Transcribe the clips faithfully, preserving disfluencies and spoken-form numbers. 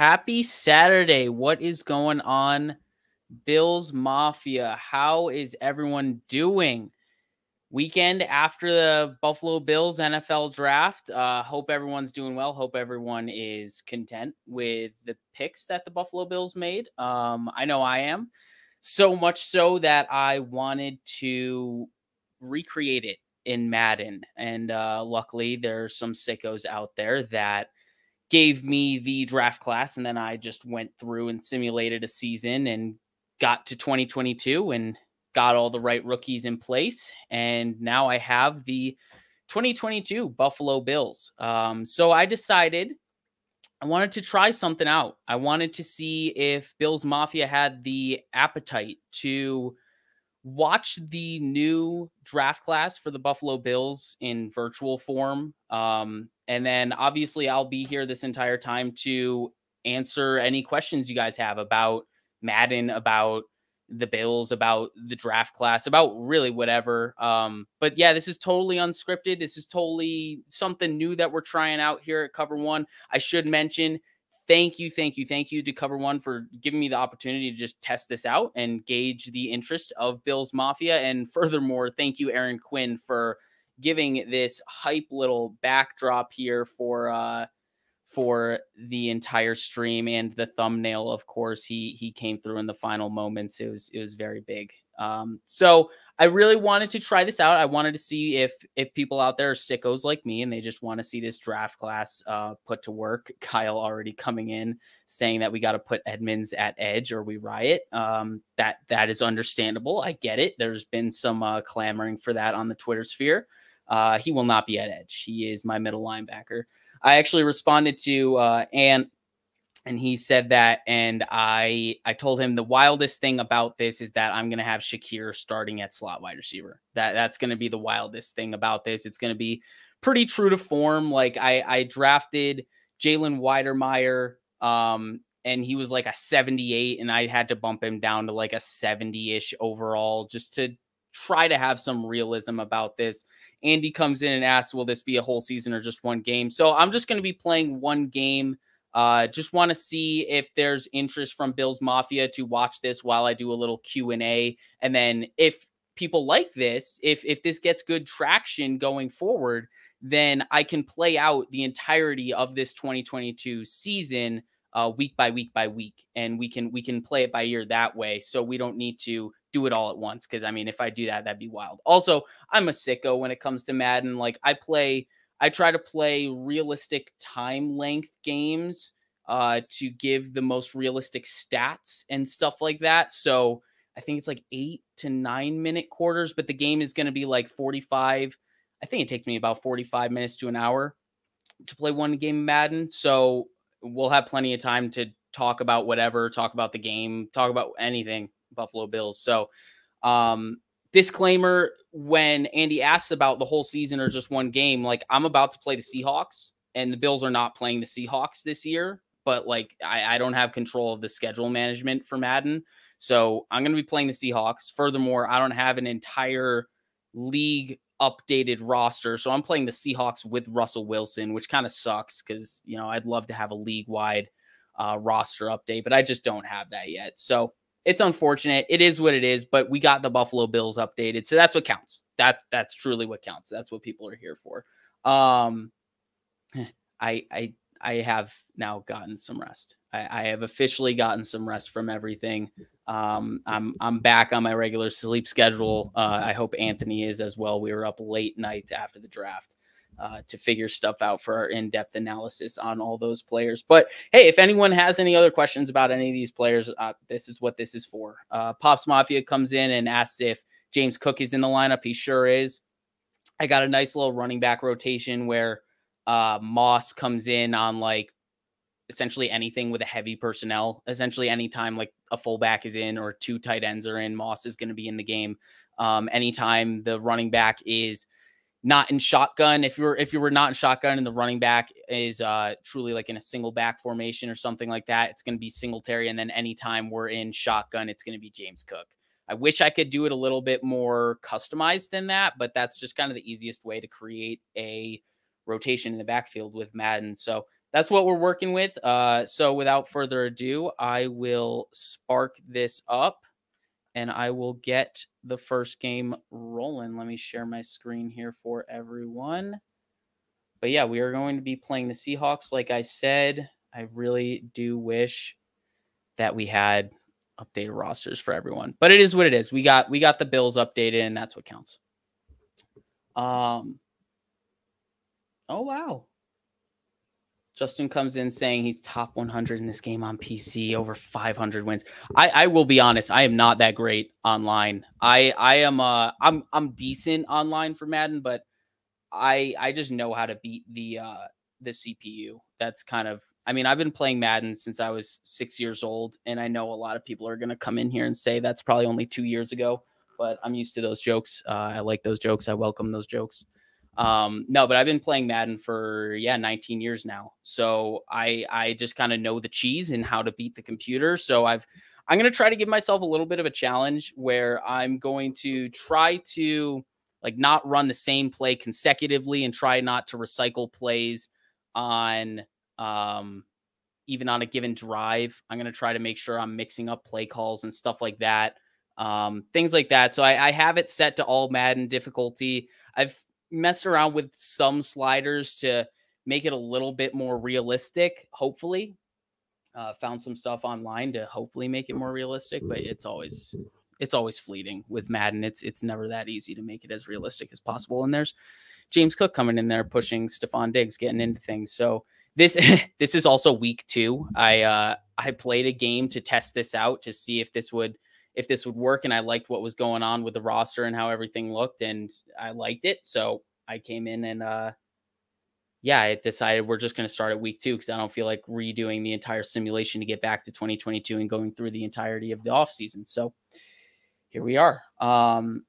Happy Saturday. What is going on, Bills Mafia? How is everyone doing? Weekend after the Buffalo Bills N F L draft. Uh, hope everyone's doing well. Hope everyone is content with the picks that the Buffalo Bills made. Um, I know I am. So much so that I wanted to recreate it in Madden. And uh, luckily, there's some sickos out there that gave me the draft class, and then I just went through and simulated a season and got to twenty twenty-two and got all the right rookies in place. And now I have the twenty twenty-two Buffalo Bills. Um, so I decided I wanted to try something out. I wanted to see if Bills Mafia had the appetite to watch the new draft class for the Buffalo Bills in virtual form. Um, and then obviously I'll be here this entire time to answer any questions you guys have about Madden, about the Bills, about the draft class, about really whatever. Um, but yeah, this is totally unscripted. This is totally something new that we're trying out here at Cover One. I should mention, thank you, thank you, thank you to Cover One for giving me the opportunity to just test this out and gauge the interest of Bills Mafia. And furthermore, thank you, Aaron Quinn, for giving this hype little backdrop here for uh, for the entire stream and the thumbnail. Of course, he he came through in the final moments. It was it was very big. Um, so I really wanted to try this out. I wanted to see if if people out there are sickos like me and they just want to see this draft class uh, put to work. Kyle already coming in saying that we got to put Edmonds at edge or we riot. Um, that that is understandable. I get it. There's been some uh, clamoring for that on the Twitter sphere. Uh, he will not be at edge. He is my middle linebacker. I actually responded to uh, Ant, and he said that, and I I told him the wildest thing about this is that I'm going to have Shakir starting at slot wide receiver. That That's going to be the wildest thing about this. It's going to be pretty true to form. Like I, I drafted Jalen Weidermeier, um, and he was like a seventy-eight, and I had to bump him down to like a seventy-ish overall just to try to have some realism about this. Andy comes in and asks, will this be a whole season or just one game? So I'm just going to be playing one game. Uh, just want to see if there's interest from Bills Mafia to watch this while I do a little Q and A. And then if people like this, if, if this gets good traction going forward, then I can play out the entirety of this twenty twenty-two season uh, week by week by week. And we can, we can play it by ear that way. So we don't need to do it all at once. Cause I mean, if I do that, that'd be wild. Also, I'm a sicko when it comes to Madden. Like I play, I try to play realistic time length games uh, to give the most realistic stats and stuff like that. So I think it's like eight to nine minute quarters, but the game is going to be like forty-five. I think it takes me about forty-five minutes to an hour to play one game of Madden. So we'll have plenty of time to talk about whatever, talk about the game, talk about anything Buffalo Bills. So um, disclaimer, when Andy asks about the whole season or just one game, like I'm about to play the Seahawks and the Bills are not playing the Seahawks this year, but like I, I don't have control of the schedule management for Madden. So I'm going to be playing the Seahawks. Furthermore, I don't have an entire league updated roster. So I'm playing the Seahawks with Russell Wilson, which kind of sucks because, you know, I'd love to have a league wide uh, roster update, but I just don't have that yet. So it's unfortunate. It is what it is, but we got the Buffalo Bills updated. So that's what counts. That that's truly what counts. That's what people are here for. Um, I, I, I have now gotten some rest. I, I have officially gotten some rest from everything. Um, I'm, I'm back on my regular sleep schedule. Uh, I hope Anthony is as well. We were up late nights after the draft Uh, to figure stuff out for our in-depth analysis on all those players. But hey, if anyone has any other questions about any of these players, uh, this is what this is for. Uh, Pops Mafia comes in and asks if James Cook is in the lineup. He sure is. I got a nice little running back rotation where uh, Moss comes in on like essentially anything with a heavy personnel. Essentially anytime like a fullback is in or two tight ends are in, Moss is going to be in the game. Um, anytime the running back is not in shotgun. If you were, if you were not in shotgun and the running back is uh, truly like in a single back formation or something like that, it's going to be Singletary. And then anytime we're in shotgun, it's going to be James Cook. I wish I could do it a little bit more customized than that, but that's just kind of the easiest way to create a rotation in the backfield with Madden. So that's what we're working with. Uh, so without further ado, I will spark this up and I will get the first game rolling. Let me share my screen here for everyone. But yeah, we are going to be playing the Seahawks. Like I said, I really do wish that we had updated rosters for everyone, but it is what it is. We got, we got the Bills updated and that's what counts. Um, oh, wow. Justin comes in saying he's top one hundred in this game on P C, over five hundred wins. I, I will be honest. I am not that great online. I, I am, uh, I'm, I'm decent online for Madden, but I, I just know how to beat the, uh, the C P U. That's kind of, I mean, I've been playing Madden since I was six years old, and I know a lot of people are going to come in here and say that's probably only two years ago, but I'm used to those jokes. Uh, I like those jokes. I welcome those jokes. Um, no, but I've been playing Madden for, yeah, nineteen years now. So I, I just kind of know the cheese and how to beat the computer. So I've, I'm going to try to give myself a little bit of a challenge where I'm going to try to like not run the same play consecutively and try not to recycle plays on, um, even on a given drive. I'm going to try to make sure I'm mixing up play calls and stuff like that. Um, things like that. So I, I have it set to all Madden difficulty. I've messed around with some sliders to make it a little bit more realistic. Hopefully, uh, found some stuff online to hopefully make it more realistic, but it's always, it's always fleeting with Madden. It's, it's never that easy to make it as realistic as possible. And there's James Cook coming in there, pushing Stephon Diggs, getting into things. So this, this is also week two. I, uh, I played a game to test this out to see if this would, if this would work. And I liked what was going on with the roster and how everything looked, and I liked it. So I came in and, uh, yeah, I decided we're just going to start at week two, cause I don't feel like redoing the entire simulation to get back to twenty twenty-two and going through the entirety of the off season. So here we are. Um,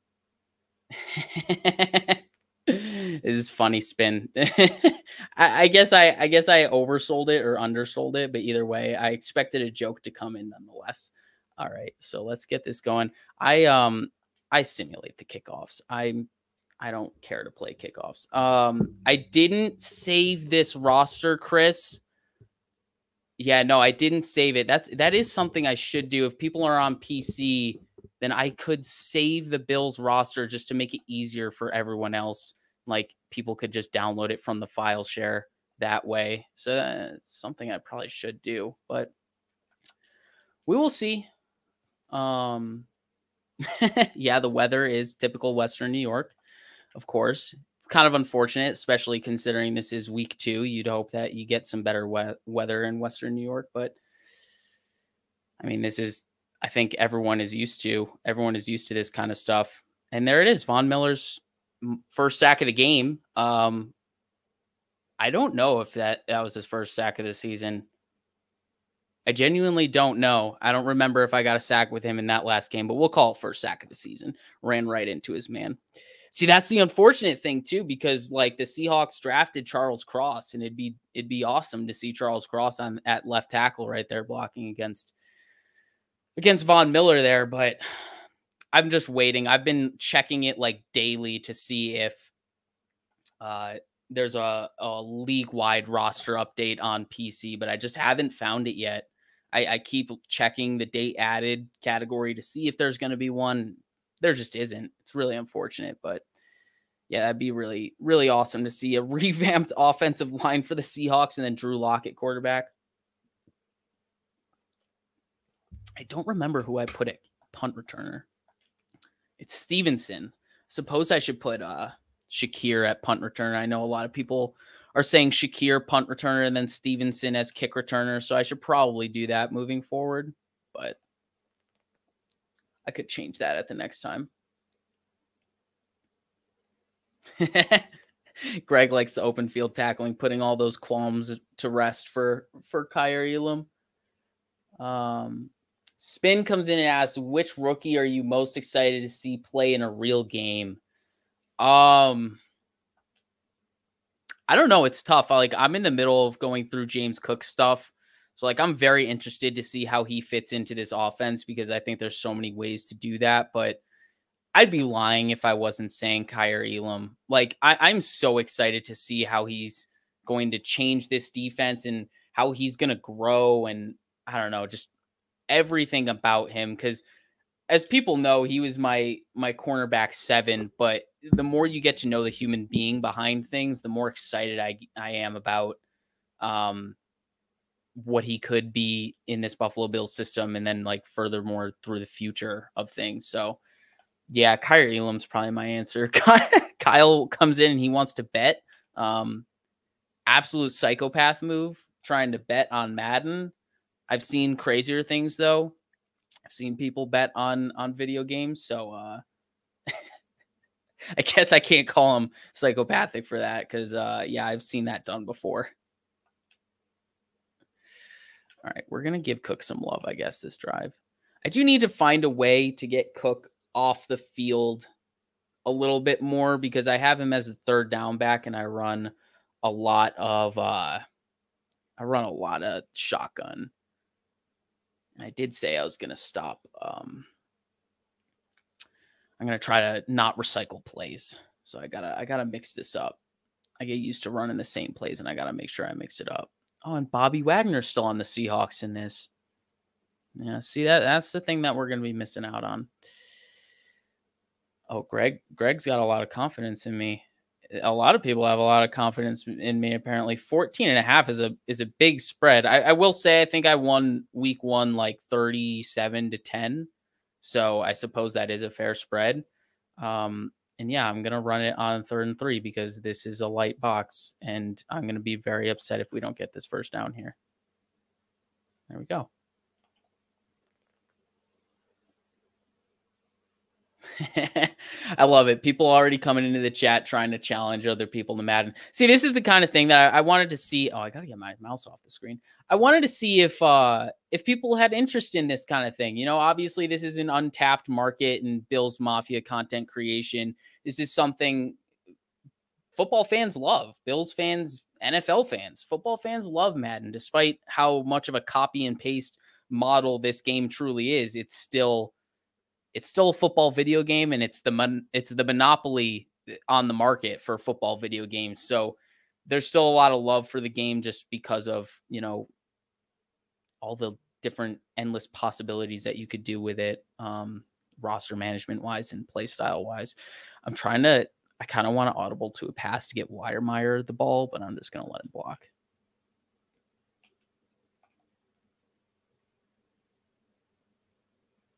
this is funny spin. I, I guess I, I guess I oversold it or undersold it, but either way, I expected a joke to come in nonetheless. All right, so let's get this going. I um I simulate the kickoffs. I'm I don't care to play kickoffs. Um, I didn't save this roster, Chris. Yeah, no, I didn't save it. That's that is something I should do. If people are on P C, then I could save the Bills roster just to make it easier for everyone else. Like people could just download it from the file share that way. So that's something I probably should do, but we will see. Um, yeah, the weather is typical Western New York, of course. It's kind of unfortunate, especially considering this is week two. You'd hope that you get some better we weather in Western New York, but I mean, this is, I think everyone is used to, everyone is used to this kind of stuff. And there it is. Von Miller's first sack of the game. Um, I don't know if that, that was his first sack of the season. I genuinely don't know. I don't remember if I got a sack with him in that last game, but we'll call it first sack of the season. Ran right into his man. See, that's the unfortunate thing too, because like the Seahawks drafted Charles Cross, and it'd be it'd be awesome to see Charles Cross on at left tackle right there blocking against against Von Miller there, but I'm just waiting. I've been checking it like daily to see if uh there's a, a league-wide roster update on P C, but I just haven't found it yet. I, I keep checking the date added category to see if there's going to be one. There just isn't. It's really unfortunate, but yeah, that'd be really, really awesome to see a revamped offensive line for the Seahawks and then Drew Lock at quarterback. I don't remember who I put at punt returner. It's Stevenson. Suppose I should put uh, Shakir at punt returner. I know a lot of people are saying Shakir punt returner and then Stevenson as kick returner, so I should probably do that moving forward, but I could change that at the next time. Greg likes the open field tackling, putting all those qualms to rest for, for Kaiir Elam. Um, Spin comes in and asks, which rookie are you most excited to see play in a real game? Um, I don't know. It's tough. I, like I'm in the middle of going through James Cook stuff. So like, I'm very interested to see how he fits into this offense, because I think there's so many ways to do that, but I'd be lying if I wasn't saying Kaiir Elam. Like I, I'm so excited to see how he's going to change this defense and how he's going to grow. And I don't know, just everything about him. Cause as people know, he was my, my cornerback seven, but the more you get to know the human being behind things, the more excited I, I am about um, what he could be in this Buffalo Bills system. And then like furthermore through the future of things. So yeah, Kaiir Elam's probably my answer. Kyle comes in and he wants to bet. Um, absolute psychopath move, trying to bet on Madden. I've seen crazier things though. I've seen people bet on, on video games. So uh, I guess I can't call him psychopathic for that. Cause uh, yeah, I've seen that done before. All right. We're going to give Cook some love, I guess, this drive. I do need to find a way to get Cook off the field a little bit more because I have him as a third down back and I run a lot of, uh, I run a lot of shotgun. And I did say I was going to stop. Um, I'm going to try to not recycle plays. So I gotta, I gotta mix this up. I get used to running the same plays and I gotta make sure I mix it up. Oh, and Bobby Wagner's still on the Seahawks in this. Yeah. See that? That's the thing that we're going to be missing out on. Oh, Greg, Greg's got a lot of confidence in me. A lot of people have a lot of confidence in me. Apparently fourteen and a half is a, is a big spread. I, I will say, I think I won week one, like thirty-seven to ten. So I suppose that is a fair spread. Um, and yeah, I'm going to run it on third and three because this is a light box and I'm going to be very upset if we don't get this first down here. There we go. I love it. People already coming into the chat trying to challenge other people to Madden. See, this is the kind of thing that I, I wanted to see. Oh, I got to get my mouse off the screen. I wanted to see if uh, if people had interest in this kind of thing. You know, obviously, this is an untapped market and Bills Mafia content creation. This is something football fans love. Bills fans, N F L fans, football fans love Madden. Despite how much of a copy and paste model this game truly is, it's still... it's still a football video game and it's the mon it's the monopoly on the market for football video games. So there's still a lot of love for the game just because of, you know, all the different endless possibilities that you could do with it. Um, roster management wise and play style wise. I'm trying to, I kind of want to audible to a pass to get Weidermeier the ball, but I'm just going to let him block.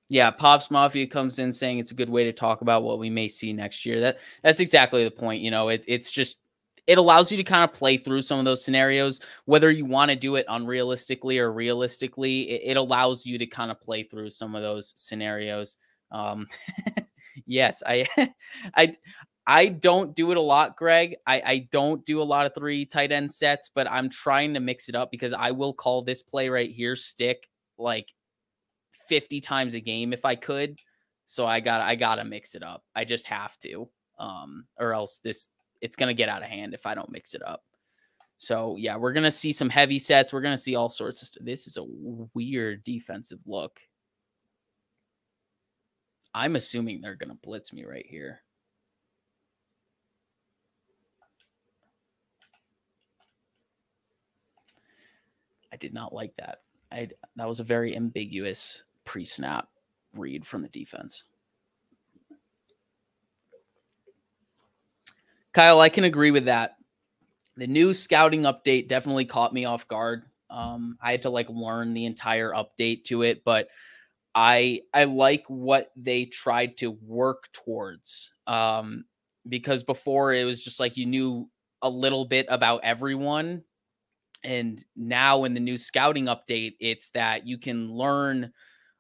Yeah, Pops Mafia comes in saying it's a good way to talk about what we may see next year. That that's exactly the point. You know, it, it's just, it allows you to kind of play through some of those scenarios, whether you want to do it unrealistically or realistically. It, it allows you to kind of play through some of those scenarios. Um, yes, I, I, I don't do it a lot, Greg. I, I don't do a lot of three tight end sets, but I'm trying to mix it up because I will call this play right here stick like fifty times a game if I could. So I got, I got to mix it up. I just have to, um, or else this, it's going to get out of hand if I don't mix it up. So yeah, we're going to see some heavy sets. We're going to see all sorts of stuff. This is a weird defensive look. I'm assuming they're going to blitz me right here. I did not like that. I, that was a very ambiguous pre-snap read from the defense. Kyle, I can agree with that. The new scouting update definitely caught me off guard. Um, I had to like learn the entire update to it, but I I like what they tried to work towards. Um, because before it was just like you knew a little bit about everyone. And now in the new scouting update, it's that you can learn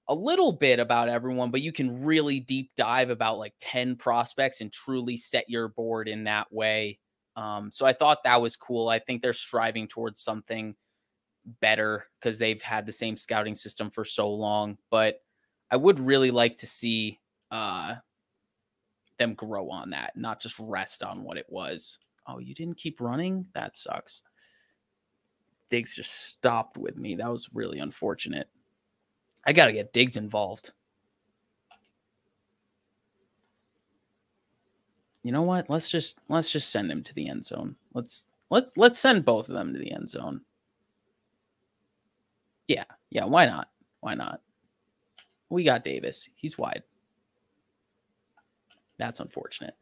a little bit about everyone, but you can really deep dive about like ten prospects and truly set your board in that way. Um, so I thought that was cool. I think they're striving towards something better because they've had the same scouting system for so long. But I would really like to see uh, them grow on that, not just rest on what it was. Oh, you didn't keep running? That sucks. Diggs just stopped with me. That was really unfortunate. I got to get Diggs involved. You know what? Let's just let's just send him to the end zone. Let's Let's let's send both of them to the end zone. Yeah, yeah, why not? Why not? We got Davis. He's wide. That's unfortunate.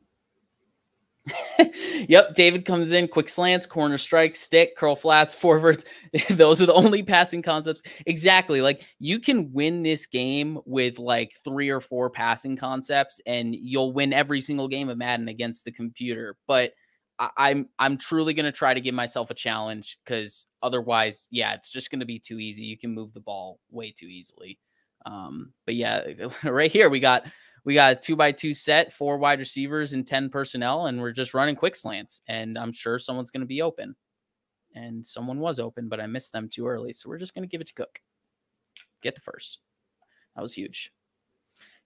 Yep, David comes in, quick slants, corner strike, stick, curl flats, forwards. Those are the only passing concepts. Exactly. Like, you can win this game with like three or four passing concepts, and you'll win every single game of Madden against the computer. But I I'm I'm truly gonna try to give myself a challenge, because otherwise, yeah, it's just gonna be too easy. You can move the ball way too easily. Um, but yeah, right here we got We got a two by two set, four wide receivers and ten personnel, and we're just running quick slants. And I'm sure someone's going to be open. And someone was open, but I missed them too early. So we're just going to give it to Cook. Get the first. That was huge.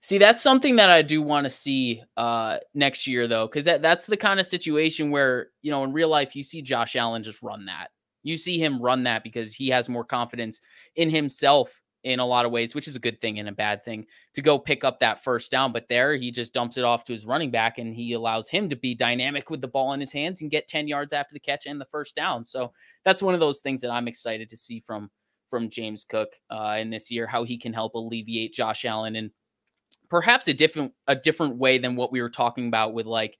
See, that's something that I do want to see uh, next year, though, because that, that's the kind of situation where, you know, in real life, you see Josh Allen just run that. You see him run that because he has more confidence in himself in a lot of ways, which is a good thing and a bad thing, to go pick up that first down. But there, he just dumps it off to his running back, and he allows him to be dynamic with the ball in his hands and get ten yards after the catch and the first down. So that's one of those things that I'm excited to see from, from James Cook uh, in this year, how he can help alleviate Josh Allen in perhaps a different, a different way than what we were talking about with, like,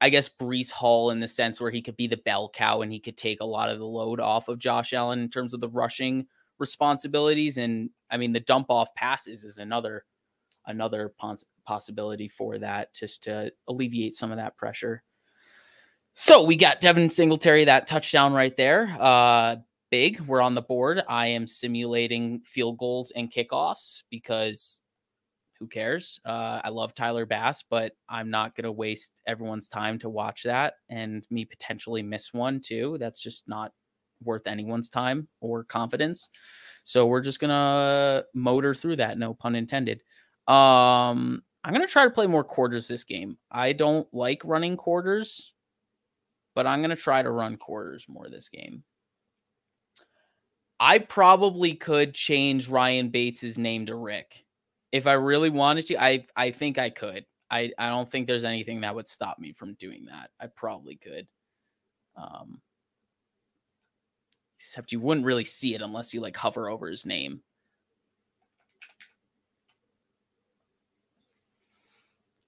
I guess, Breece Hall, in the sense where he could be the bell cow and he could take a lot of the load off of Josh Allen in terms of the rushing responsibilities. And I mean, the dump off passes is another, another pos possibility for that, just to alleviate some of that pressure. So we got Devin Singletary, that touchdown right there. Uh, big, we're on the board. I am simulating field goals and kickoffs because who cares? Uh, I love Tyler Bass, but I'm not going to waste everyone's time to watch that and me potentially miss one too. That's just not worth anyone's time or confidence. So we're just gonna motor through that, no pun intended. Um, I'm gonna try to play more quarters this game. I don't like running quarters, but I'm gonna try to run quarters more this game. I probably could change Ryan Bates's name to Rick if I really wanted to. I I think I could. I I don't think there's anything that would stop me from doing that. I probably could. Um. Except you wouldn't really see it unless you like hover over his name.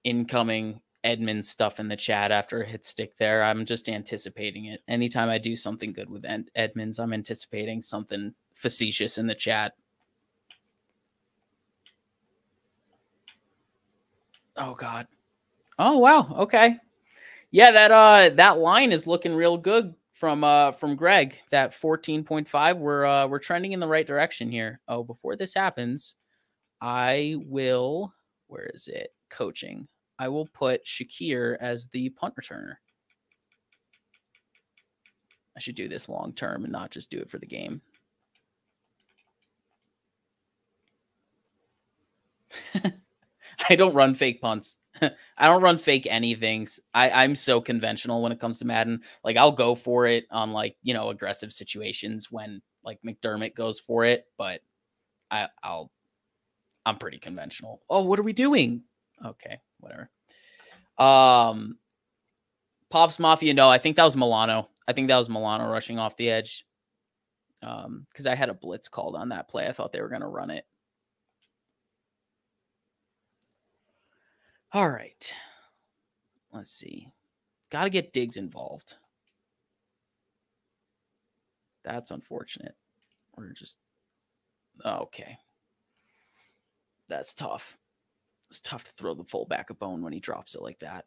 Incoming Edmonds stuff in the chat after a hit stick there. I'm just anticipating it. Anytime I do something good with Ed Edmonds, I'm anticipating something facetious in the chat. Oh, God. Oh, wow. Okay. Yeah, that uh, that line is looking real good. From uh from Greg, that fourteen point five, we're uh we're trending in the right direction here. Oh, before this happens, I will where is it? Coaching. I will put Shakir as the punt returner. I should do this long term and not just do it for the game. I don't run fake punts. I don't run fake anything. I, I'm so conventional when it comes to Madden. Like, I'll go for it on, like, you know, aggressive situations when, like, McDermott goes for it, but I, I'll, I'm pretty conventional. Oh, what are we doing? Okay, whatever. Um, Pops Mafia, no, I think that was Milano. I think that was Milano rushing off the edge. Um, because I had a blitz called on that play. I thought they were going to run it. All right, let's see. Got to get Diggs involved. That's unfortunate. We're just, okay. That's tough. It's tough to throw the fullback a bone when he drops it like that.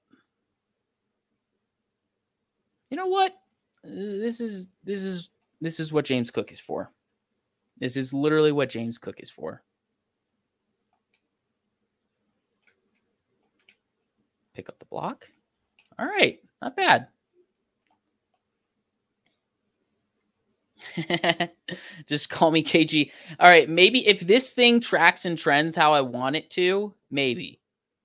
You know what? This is, this is, this is what James Cook is for. This is literally what James Cook is for. Pick up the block. All right. Not bad. Just call me K G. All right. Maybe if this thing tracks and trends how I want it to, maybe,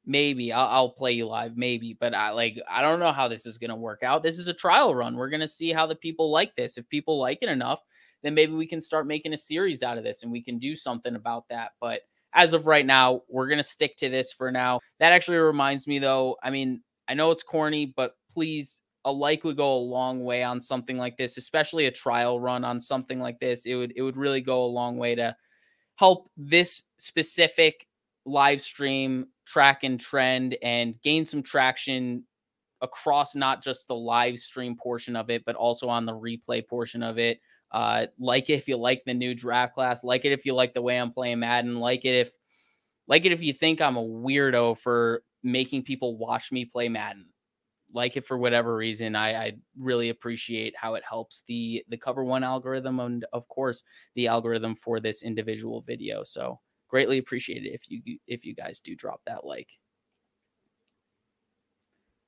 maybe I'll, I'll play you live. Maybe, but I like, I don't know how this is going to work out. This is a trial run. We're going to see how the people like this. If people like it enough, then maybe we can start making a series out of this and we can do something about that. But as of right now, we're going to stick to this for now. That actually reminds me, though. I mean, I know it's corny, but please a like would go a long way on something like this, especially a trial run on something like this. It would, it would really go a long way to help this specific live stream track and trend and gain some traction across not just the live stream portion of it, but also on the replay portion of it. Uh, like it if you like the new draft class, like it if you like the way I'm playing Madden, like it if, like it if you think I'm a weirdo for making people watch me play Madden, like it for whatever reason. I, I really appreciate how it helps the, the Cover One algorithm and of course the algorithm for this individual video. So greatly appreciate it if you, if you guys do drop that like.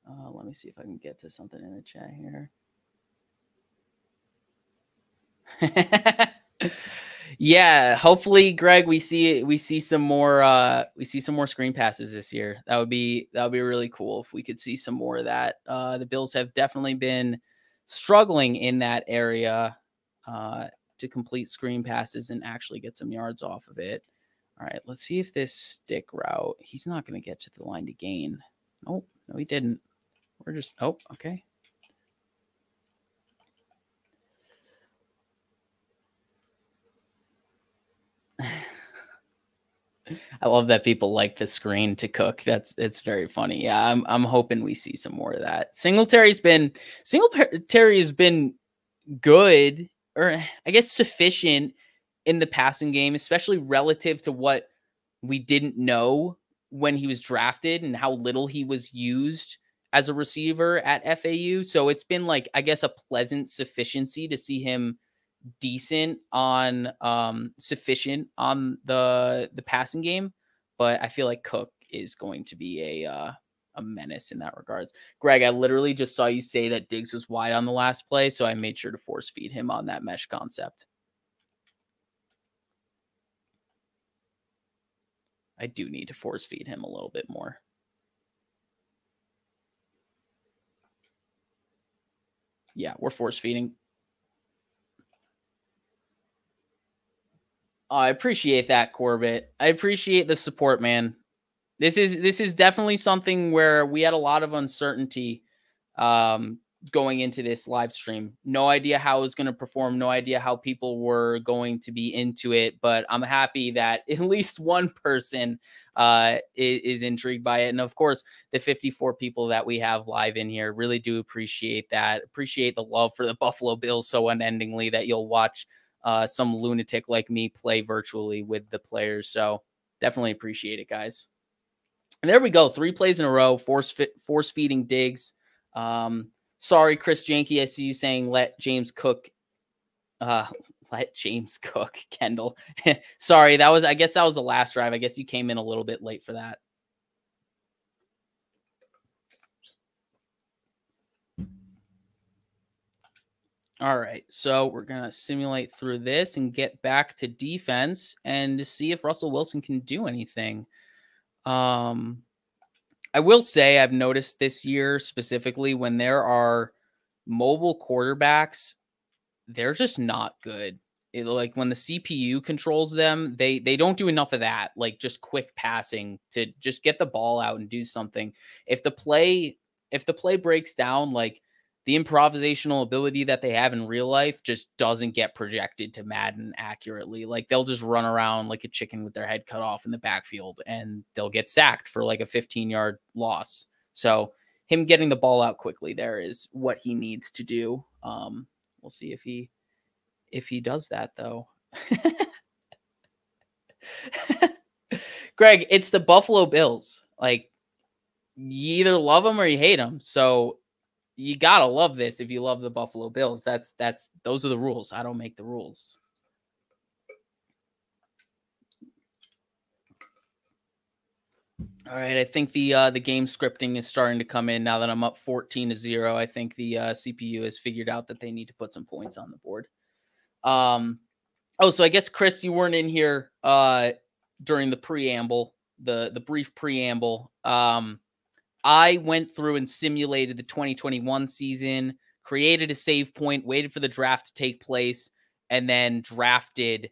Uh, let me see if I can get to something in the chat here. Yeah, hopefully, Greg, we see we see some more uh we see some more screen passes this year. That would be that would be really cool if we could see some more of that. Uh the Bills have definitely been struggling in that area uh to complete screen passes and actually get some yards off of it. All right, let's see if this stick route, he's not going to get to the line to gain. Oh, no, he didn't. We're just oh, okay. I love that people like the screen to Cook. That's it's very funny. Yeah, I'm I'm hoping we see some more of that. Singletary's been Singletary has been good, or I guess sufficient in the passing game, especially relative to what we didn't know when he was drafted and how little he was used as a receiver at F A U. So it's been like, I guess, a pleasant sufficiency to see him decent on um sufficient on the the passing game, but I feel like Cook is going to be a uh a menace in that regards. Greg, I literally just saw you say that Diggs was wide on the last play, so I made sure to force feed him on that mesh concept. I do need to force feed him a little bit more. Yeah, we're force feeding. Oh, I appreciate that, Corbett. I appreciate the support, man. This is this is definitely something where we had a lot of uncertainty um, going into this live stream. No idea how it was going to perform. No idea how people were going to be into it. But I'm happy that at least one person uh, is, is intrigued by it. And of course, the fifty-four people that we have live in here, really do appreciate that. Appreciate the love for the Buffalo Bills so unendingly that you'll watch Uh, some lunatic like me play virtually with the players. So definitely appreciate it, guys. And there we go. Three plays in a row, force fit, force feeding Diggs. Um, sorry, Chris Janke, I see you saying let James Cook, uh, let James Cook, Kendall. Sorry, that was, I guess that was the last drive. I guess you came in a little bit late for that. All right, so we're going to simulate through this and get back to defense and to see if Russell Wilson can do anything. Um, I will say I've noticed this year specifically when there are mobile quarterbacks, they're just not good. It, like when the C P U controls them, they, they don't do enough of that, like just quick passing to just get the ball out and do something. If the play, if the play breaks down, like, the improvisational ability that they have in real life just doesn't get projected to Madden accurately. Like they'll just run around like a chicken with their head cut off in the backfield and they'll get sacked for like a fifteen yard loss. So him getting the ball out quickly there is what he needs to do. Um, we'll see if he, if he does that though. Greg, it's the Buffalo Bills. Like you either love them or you hate them. So you gotta love this if you love the Buffalo Bills. That's that's those are the rules. I don't make the rules. All right, I think the uh, the game scripting is starting to come in now that I'm up fourteen to zero. I think the uh, C P U has figured out that they need to put some points on the board. Um, oh, so I guess Chris, you weren't in here uh, during the preamble, the the brief preamble. Um, I went through and simulated the twenty twenty-one season, created a save point, waited for the draft to take place, and then drafted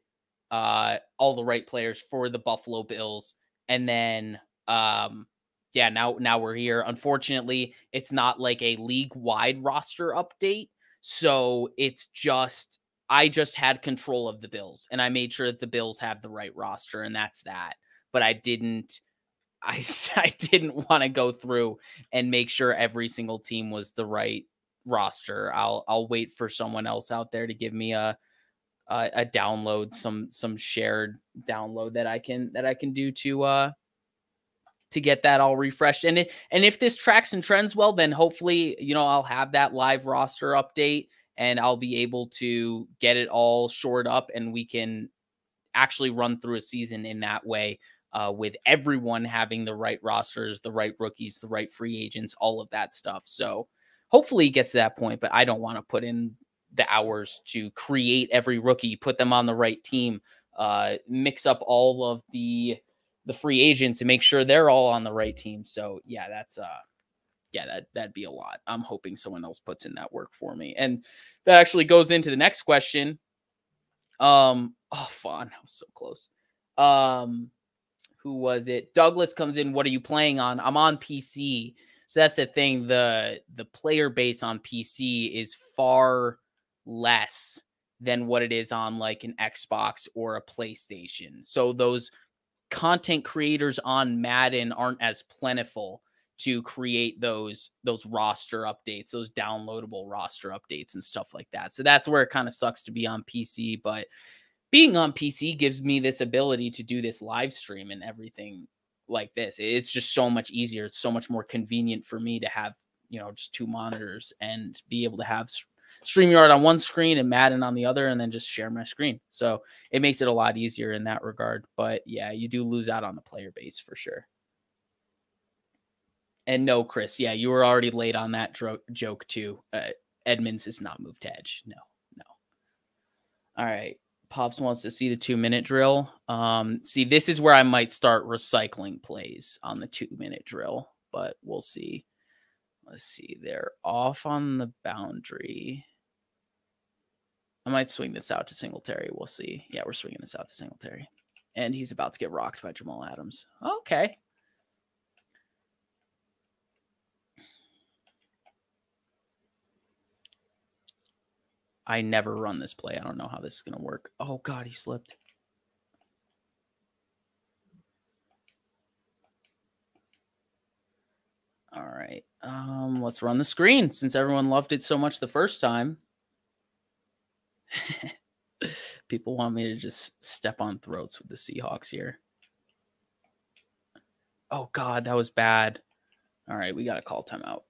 uh, all the right players for the Buffalo Bills. And then um, yeah, now now we're here. Unfortunately, it's not like a league-wide roster update. So it's just, I just had control of the Bills, and I made sure that the Bills have the right roster, and that's that. But I didn't, I, I didn't want to go through and make sure every single team was the right roster. I'll, I'll wait for someone else out there to give me a, a, a download, some, some shared download that I can, that I can do to, uh, to get that all refreshed. And, it, and if this tracks and trends well, then hopefully, you know, I'll have that live roster update and I'll be able to get it all shored up, and we can actually run through a season in that way. Uh, with everyone having the right rosters, the right rookies, the right free agents, all of that stuff. So hopefully it gets to that point, but I don't want to put in the hours to create every rookie, put them on the right team, uh, mix up all of the the free agents and make sure they're all on the right team. So yeah, that's uh, yeah, that, that'd be a lot. I'm hoping someone else puts in that work for me. And that actually goes into the next question. Um, oh, Fawn, I was so close. Um, Who was it? Douglas comes in. What are you playing on? I'm on P C. So that's the thing. The the player base on P C is far less than what it is on like an Xbox or a PlayStation. So those content creators on Madden aren't as plentiful to create those those roster updates, those downloadable roster updates and stuff like that. So that's where it kind of sucks to be on P C, but being on P C gives me this ability to do this live stream and everything like this. It's just so much easier. It's so much more convenient for me to have, you know, just two monitors and be able to have StreamYard on one screen and Madden on the other, and then just share my screen. So it makes it a lot easier in that regard. But yeah, you do lose out on the player base for sure. And no, Chris, yeah, you were already late on that joke too. Uh, Edmonds has not moved to Edge. No, no. All right. Pops wants to see the two-minute drill. Um, see, this is where I might start recycling plays on the two-minute drill, but we'll see. Let's see. They're off on the boundary. I might swing this out to Singletary. We'll see. Yeah, we're swinging this out to Singletary. And he's about to get rocked by Jamal Adams. Okay. I never run this play. I don't know how this is going to work. Oh, God, he slipped. All right. Um, let's run the screen since everyone loved it so much the first time. People want me to just step on throats with the Seahawks here. Oh, God, that was bad. All right, we got to call timeout.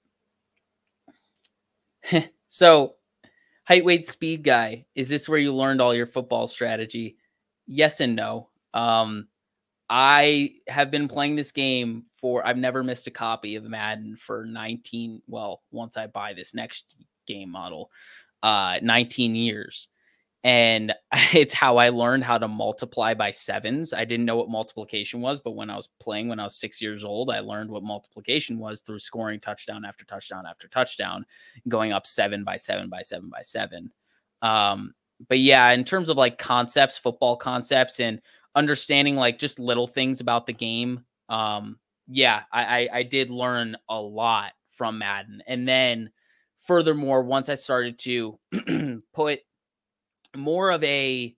So... height, weight, speed guy. Is this where you learned all your football strategy? Yes and no. Um, I have been playing this game for, I've never missed a copy of Madden for nineteen, well, once I buy this next game model, uh, nineteen years. And it's how I learned how to multiply by sevens. I didn't know what multiplication was, but when I was playing when I was six years old, I learned what multiplication was through scoring touchdown after touchdown after touchdown, going up seven by seven by seven by seven. Um, but yeah, in terms of like concepts, football concepts and understanding like just little things about the game. Um, yeah, I, I, I did learn a lot from Madden. And then furthermore, once I started to put more of a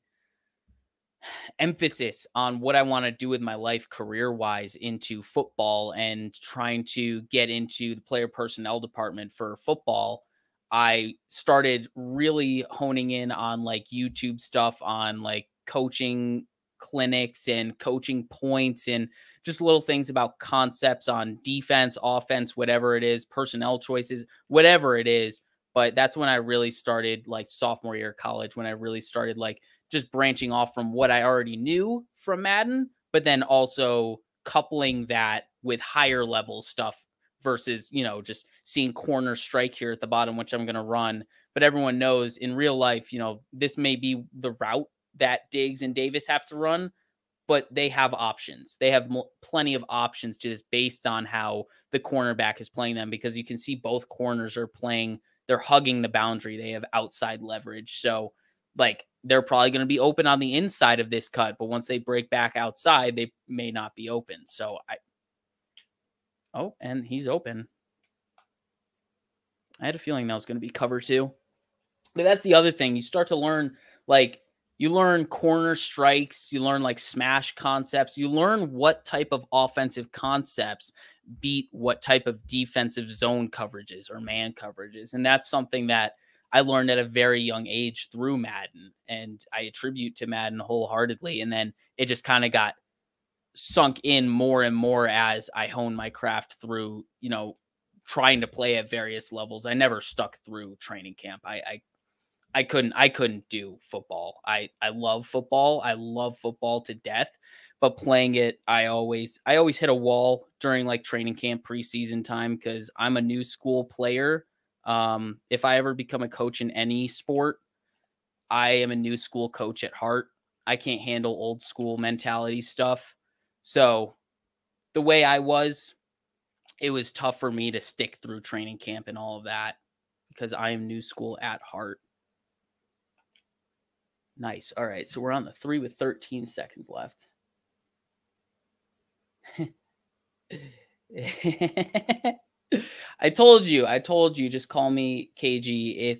emphasis on what I want to do with my life career wise into football and trying to get into the player personnel department for football, I started really honing in on like YouTube stuff, on like coaching clinics and coaching points and just little things about concepts on defense, offense, whatever it is, personnel choices, whatever it is. But that's when I really started, like sophomore year of college, when I really started like just branching off from what I already knew from Madden, but then also coupling that with higher level stuff versus, you know, just seeing corner strike here at the bottom, which I'm going to run. But everyone knows in real life, you know, this may be the route that Diggs and Davis have to run, but they have options. They have plenty of options to this based on how the cornerback is playing them, because you can see both corners are playing. They're hugging the boundary. They have outside leverage. So like they're probably going to be open on the inside of this cut, but once they break back outside, they may not be open. So I, Oh, and he's open. I had a feeling that was going to be cover two. But that's the other thing. You start to learn, like, you learn corner strikes. You learn, like, smash concepts. You learn what type of offensive concepts beat what type of defensive zone coverages or man coverages. And that's something that I learned at a very young age through Madden. And I attribute to Madden wholeheartedly. And then it just kind of got sunk in more and more as I honed my craft through, you know, trying to play at various levels. I never stuck through training camp. I, I, I couldn't, I couldn't do football. I, I love football. I love football to death, but playing it, I always, I always hit a wall during like training camp preseason time. Cause I'm a new school player. Um, if I ever become a coach in any sport, I am a new school coach at heart. I can't handle old school mentality stuff. So the way I was, it was tough for me to stick through training camp and all of that because I am new school at heart. Nice. All right. So we're on the three with thirteen seconds left. I told you, I told you, just call me K G. If,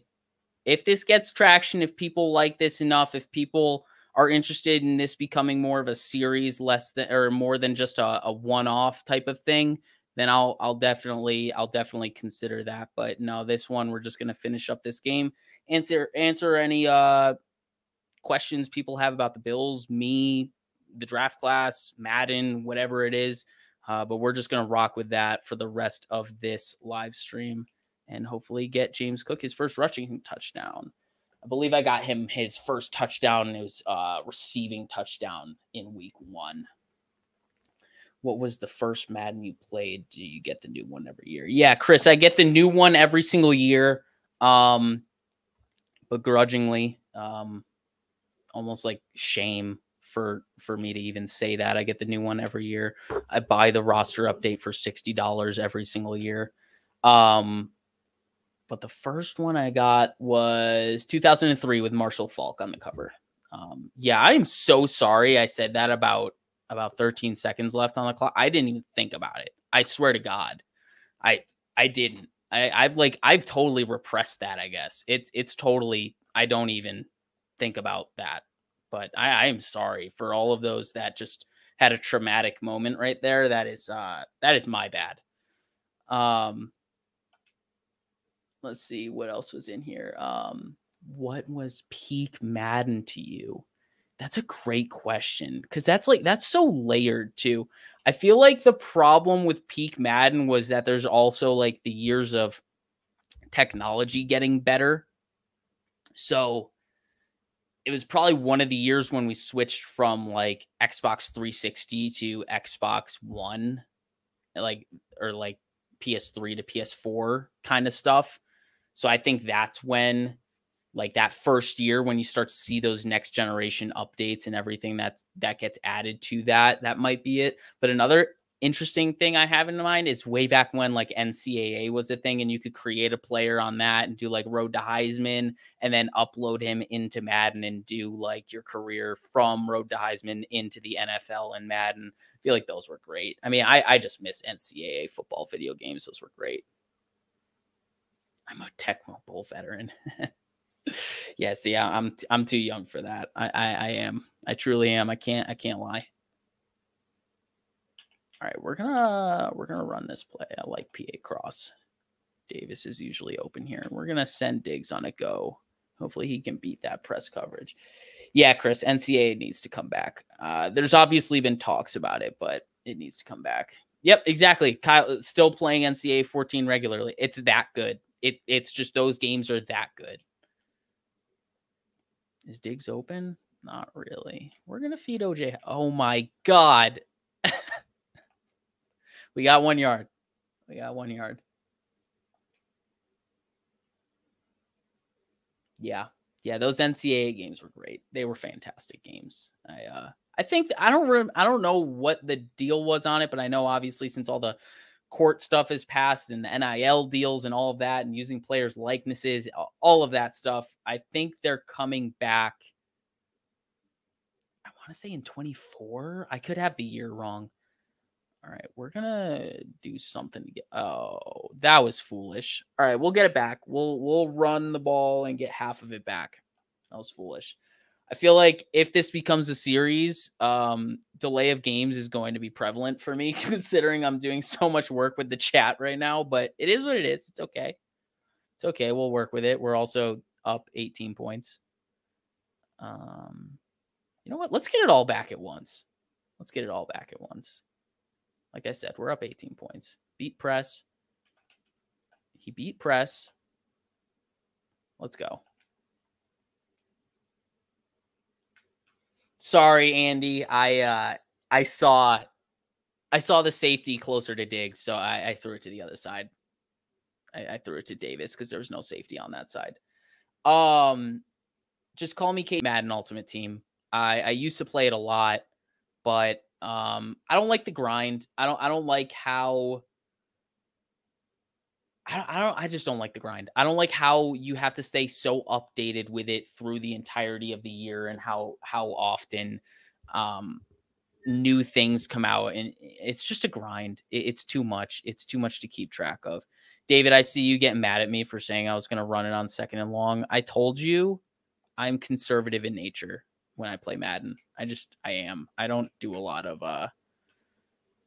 if this gets traction, if people like this enough, if people are interested in this becoming more of a series, less than, or more than just a, a one-off type of thing, then I'll, I'll definitely, I'll definitely consider that. But no, this one, we're just going to finish up this game, answer, answer any uh, questions people have about the Bills, me, the draft class, Madden, whatever it is. Uh, but we're just going to rock with that for the rest of this live stream and hopefully get James Cook his first rushing touchdown. I believe I got him his first touchdown, and it was uh, receiving touchdown in week one. What was the first Madden you played? Do you get the new one every year? Yeah, Chris, I get the new one every single year. Um, begrudgingly, um, almost like shame for, for me to even say that. I get the new one every year. I buy the roster update for sixty dollars every single year. Um, but the first one I got was two thousand three with Marshall Faulk on the cover. Um, yeah, I am so sorry I said that about About thirteen seconds left on the clock. I didn't even think about it. I swear to God, I I didn't. I, I've like I've totally repressed that. I guess it's it's totally. I don't even think about that. But I, I am sorry for all of those that just had a traumatic moment right there. That is uh that is my bad. Um, let's see what else was in here. Um, what was peak Madden to you? That's a great question because that's like that's so layered too. I feel like the problem with peak Madden was that there's also like the years of technology getting better. So it was probably one of the years when we switched from like Xbox three sixty to Xbox One, like or like P S three to P S four kind of stuff. So I think that's when. Like that first year when you start to see those next generation updates and everything that that gets added to that, that might be it. But another interesting thing I have in mind is way back when like N C A A was a thing and you could create a player on that and do like Road to Heisman and then upload him into Madden and do like your career from Road to Heisman into the N F L and Madden. I feel like those were great. I mean, I, I just miss N C A A football video games. Those were great. I'm a Tecmo Bowl veteran. Yeah, see, I'm I'm too young for that. I, I I am. I truly am. I can't I can't lie. All right, we're gonna we're gonna run this play. I like P A Cross. Davis is usually open here, and we're gonna send Diggs on a go. Hopefully, he can beat that press coverage. Yeah, Chris, N C A A needs to come back. Uh, there's obviously been talks about it, but it needs to come back. Yep, exactly. Kyle still playing N C A A fourteen regularly. It's that good. It it's just those games are that good. Is Diggs open? Not really. We're going to feed O J. Oh, my God. We got one yard. We got one yard. Yeah. Yeah, those N C A A games were great. They were fantastic games. I uh, I think I don't I don't know what the deal was on it, but I know obviously since all the court stuff has passed and the N I L deals and all of that and using players' likenesses, all of that stuff. I think they're coming back. I want to say in twenty-four. I could have the year wrong. All right, we're going to do something to get – oh, that was foolish. All right, we'll get it back. We'll we'll run the ball and get half of it back. That was foolish. I feel like if this becomes a series, um, delay of games is going to be prevalent for me considering I'm doing so much work with the chat right now. But it is what it is. It's okay. It's okay. We'll work with it. We're also up eighteen points. Um, you know what? Let's get it all back at once. Let's get it all back at once. Like I said, we're up eighteen points. Beat press. He beat press. Let's go. Sorry, Andy. I uh, I saw I saw the safety closer to Diggs, so I, I threw it to the other side. I, I threw it to Davis because there was no safety on that side. Um, just call me Kate Madden Ultimate Team. I, I used to play it a lot, but um, I don't like the grind. I don't. I don't like how. I don't, I don't. I just don't like the grind. I don't like how you have to stay so updated with it through the entirety of the year, and how how often um, new things come out. And it's just a grind. It, it's too much. It's too much to keep track of. David, I see you getting mad at me for saying I was going to run it on second and long. I told you, I'm conservative in nature when I play Madden. I just I am. I don't do a lot of uh.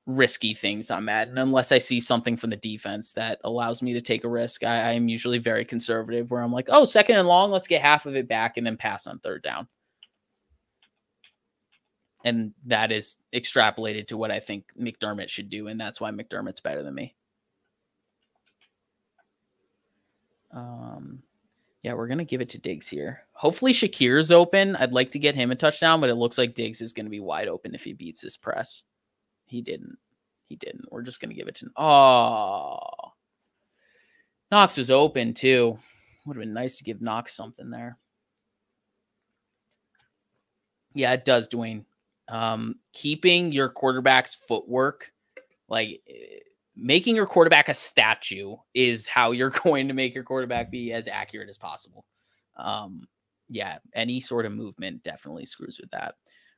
risky things on Madden unless I see something from the defense that allows me to take a risk. I am usually very conservative where I'm like, oh, second and long, let's get half of it back and then pass on third down. And that is extrapolated to what I think McDermott should do, and that's why McDermott's better than me. Um, yeah, we're going to give it to Diggs here. Hopefully Shakir's open. I'd like to get him a touchdown, but it looks like Diggs is going to be wide open if he beats this press. He didn't. He didn't. We're just going to give it to... Oh. Knox was open, too. Would have been nice to give Knox something there. Yeah, it does, Dwayne. Um, keeping your quarterback's footwork, like making your quarterback a statue is how you're going to make your quarterback be as accurate as possible. Um, yeah, any sort of movement definitely screws with that.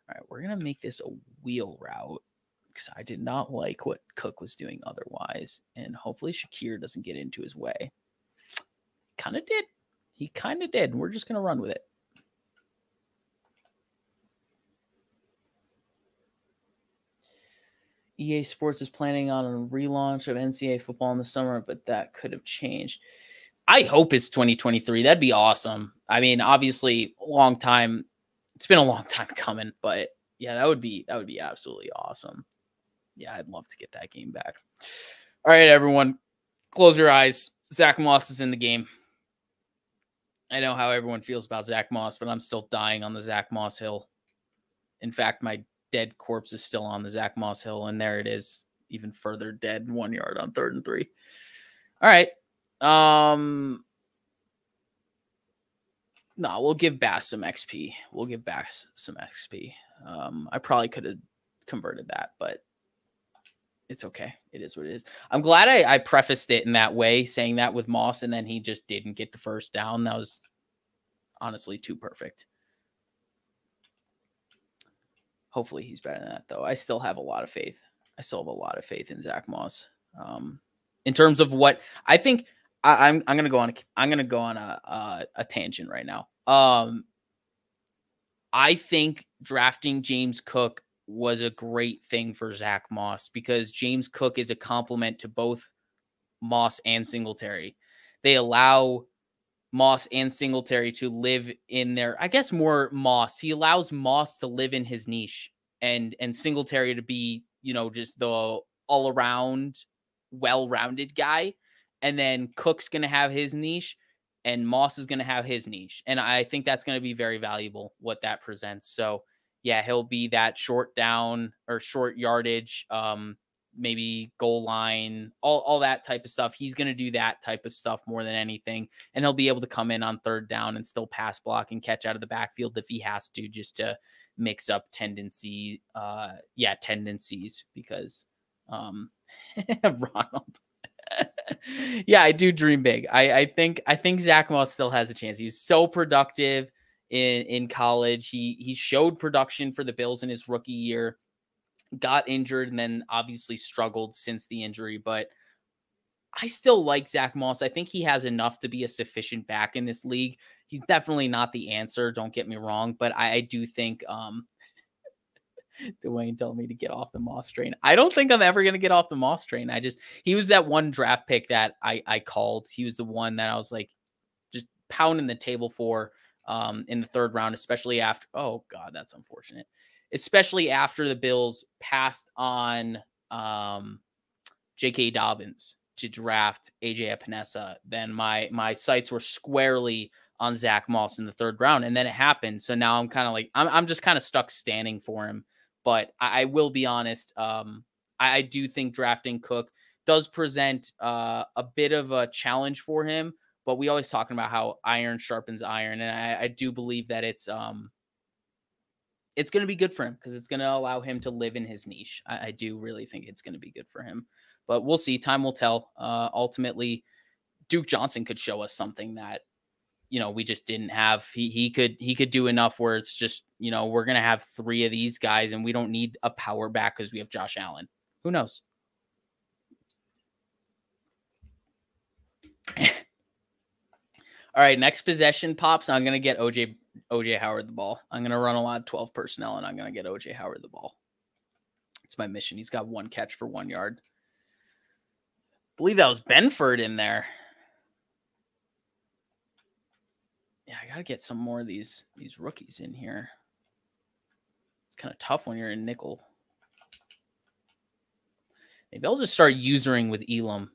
All right, we're going to make this a wheel route. Because I did not like what Cook was doing otherwise. And hopefully Shakir doesn't get into his way. Kind of did. He kind of did. We're just going to run with it. E A Sports is planning on a relaunch of N C A A football in the summer, but that could have changed. I hope it's twenty twenty-three. That'd be awesome. I mean, obviously, a long time. It's been a long time coming, but yeah, that would be that would be absolutely awesome. Yeah, I'd love to get that game back. All right, everyone. Close your eyes. Zach Moss is in the game. I know how everyone feels about Zach Moss, but I'm still dying on the Zach Moss hill. In fact, my dead corpse is still on the Zach Moss hill, and there it is, even further dead, one yard on third and three. All right. Um, no, nah, we'll give Bass some X P. We'll give Bass some X P. Um, I probably could have converted that, but it's okay. It is what it is. I'm glad I, I prefaced it in that way, saying that with Moss, and then he just didn't get the first down. That was honestly too perfect. Hopefully he's better than that, though. I still have a lot of faith. I still have a lot of faith in Zach Moss. Um, in terms of what I think, I, I'm I'm gonna go on. I'm gonna go on a a, a tangent right now. Um, I think drafting James Cook was a great thing for Zach Moss because James Cook is a complement to both Moss and Singletary. They allow Moss and Singletary to live in their, I guess more Moss. He allows Moss to live in his niche and, and Singletary to be, you know, just the all around, well-rounded guy. And then Cook's going to have his niche. And Moss is going to have his niche. And I think that's going to be very valuable, what that presents. So, yeah, he'll be that short down or short yardage, um, maybe goal line, all, all that type of stuff. He's going to do that type of stuff more than anything. And he'll be able to come in on third down and still pass block and catch out of the backfield if he has to, just to mix up tendency. Uh, yeah, tendencies because um, Ronald. Yeah, I do dream big. I, I think I think Zach Moss still has a chance. He was so productive in, in college. He he showed production for the Bills in his rookie year. got injured and then obviously struggled since the injury, but I still like Zach Moss. I think he has enough to be a sufficient back in this league. He's definitely not the answer, don't get me wrong, but I, I do think um, Dwayne told me to get off the Moss train. I don't think I'm ever going to get off the Moss train. I just, he was that one draft pick that I, I called. He was the one that I was like just pounding the table for um, in the third round, especially after, oh God, that's unfortunate. Especially after the Bills passed on um, J K Dobbins to draft A J Epinesa, then my my sights were squarely on Zach Moss in the third round, and then it happened. So now I'm kind of like, I'm, I'm just kind of stuck standing for him. But I, I will be honest, um, I, I do think drafting Cook does present uh, a bit of a challenge for him, but we always talking about how iron sharpens iron, and I, I do believe that it's um, it's going to be good for him because it's going to allow him to live in his niche. I, I do really think it's going to be good for him. But we'll see. Time will tell. Uh, ultimately, Duke Johnson could show us something that, you know, we just didn't have. He he could he could do enough where it's just, you know, we're going to have three of these guys and we don't need a power back because we have Josh Allen. Who knows? All right, next possession pops. I'm going to get O J O J Howard the ball. I'm going to run a lot of twelve personnel and I'm going to get O J Howard the ball. It's my mission. He's got one catch for one yard. I believe that was Benford in there. Yeah, I got to get some more of these, these rookies in here. It's kind of tough when you're in nickel. Maybe I'll just start usering with Elam.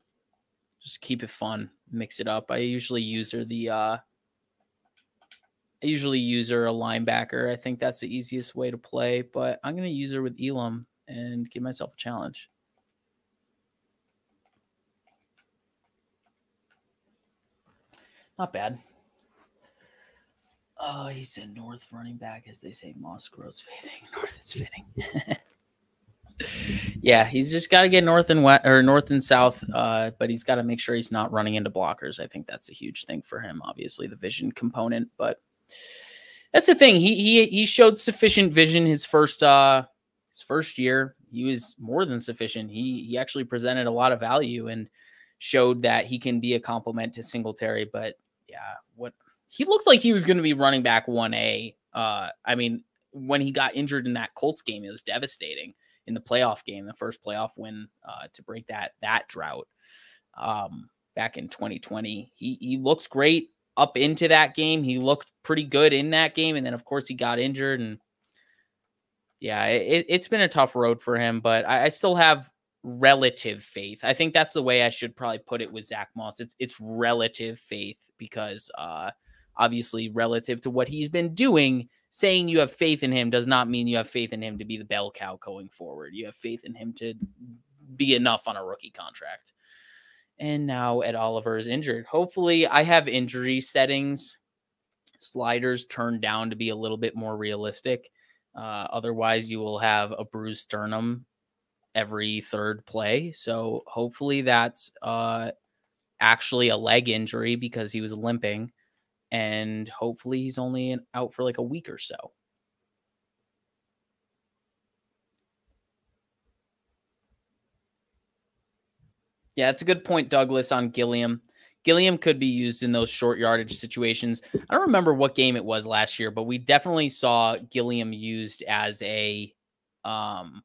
Just keep it fun. Mix it up. I usually user the, uh, I usually user a linebacker. I think that's the easiest way to play, but I'm going to user with Elam and give myself a challenge. Not bad. Oh, he said north running back, as they say, Moss grows fading. North is fitting. Yeah, he's just got to get north and west, or north and south, uh, but he's got to make sure he's not running into blockers. I think that's a huge thing for him, obviously, the vision component. But that's the thing. He he he showed sufficient vision his first uh his first year. He was more than sufficient. He he actually presented a lot of value and showed that he can be a complement to Singletary, but yeah, what he looked like he was going to be running back one A. Uh, I mean, when he got injured in that Colts game, it was devastating in the playoff game, the first playoff win uh, to break that, that drought um, back in twenty twenty. He, he looks great up into that game. He looked pretty good in that game. And then of course he got injured, and yeah, it, it's been a tough road for him, but I, I still have relative faith. I think that's the way I should probably put it with Zach Moss. It's, it's relative faith because, uh, obviously, relative to what he's been doing, saying you have faith in him does not mean you have faith in him to be the bell cow going forward. You have faith in him to be enough on a rookie contract. And now Ed Oliver is injured. Hopefully, I have injury settings, sliders turned down to be a little bit more realistic. Uh, otherwise, you will have a bruised sternum every third play. So hopefully that's uh, actually a leg injury because he was limping. And hopefully he's only out for like a week or so. Yeah, that's a good point, Douglas, on Gilliam. Gilliam could be used in those short yardage situations. I don't remember what game it was last year, but we definitely saw Gilliam used as a um,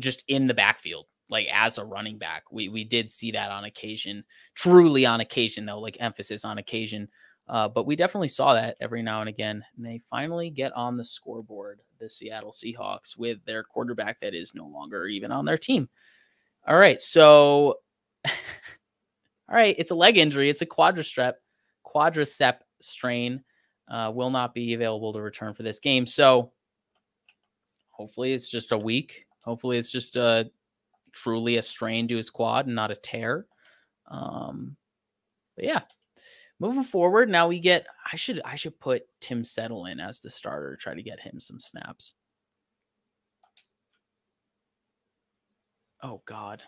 just in the backfield. Like as a running back, we, we did see that on occasion, truly on occasion though, like emphasis on occasion. Uh, but we definitely saw that every now and again. And they finally get on the scoreboard, the Seattle Seahawks, with their quarterback that is no longer even on their team. All right. So, all right. It's a leg injury. It's a quadricep, quadricep strain, uh, will not be available to return for this game. So hopefully it's just a week. Hopefully it's just a, truly a strain to his quad and not a tear. Um, but yeah, moving forward. Now we get, I should, I should put Tim Settle in as the starter, try to get him some snaps. Oh God.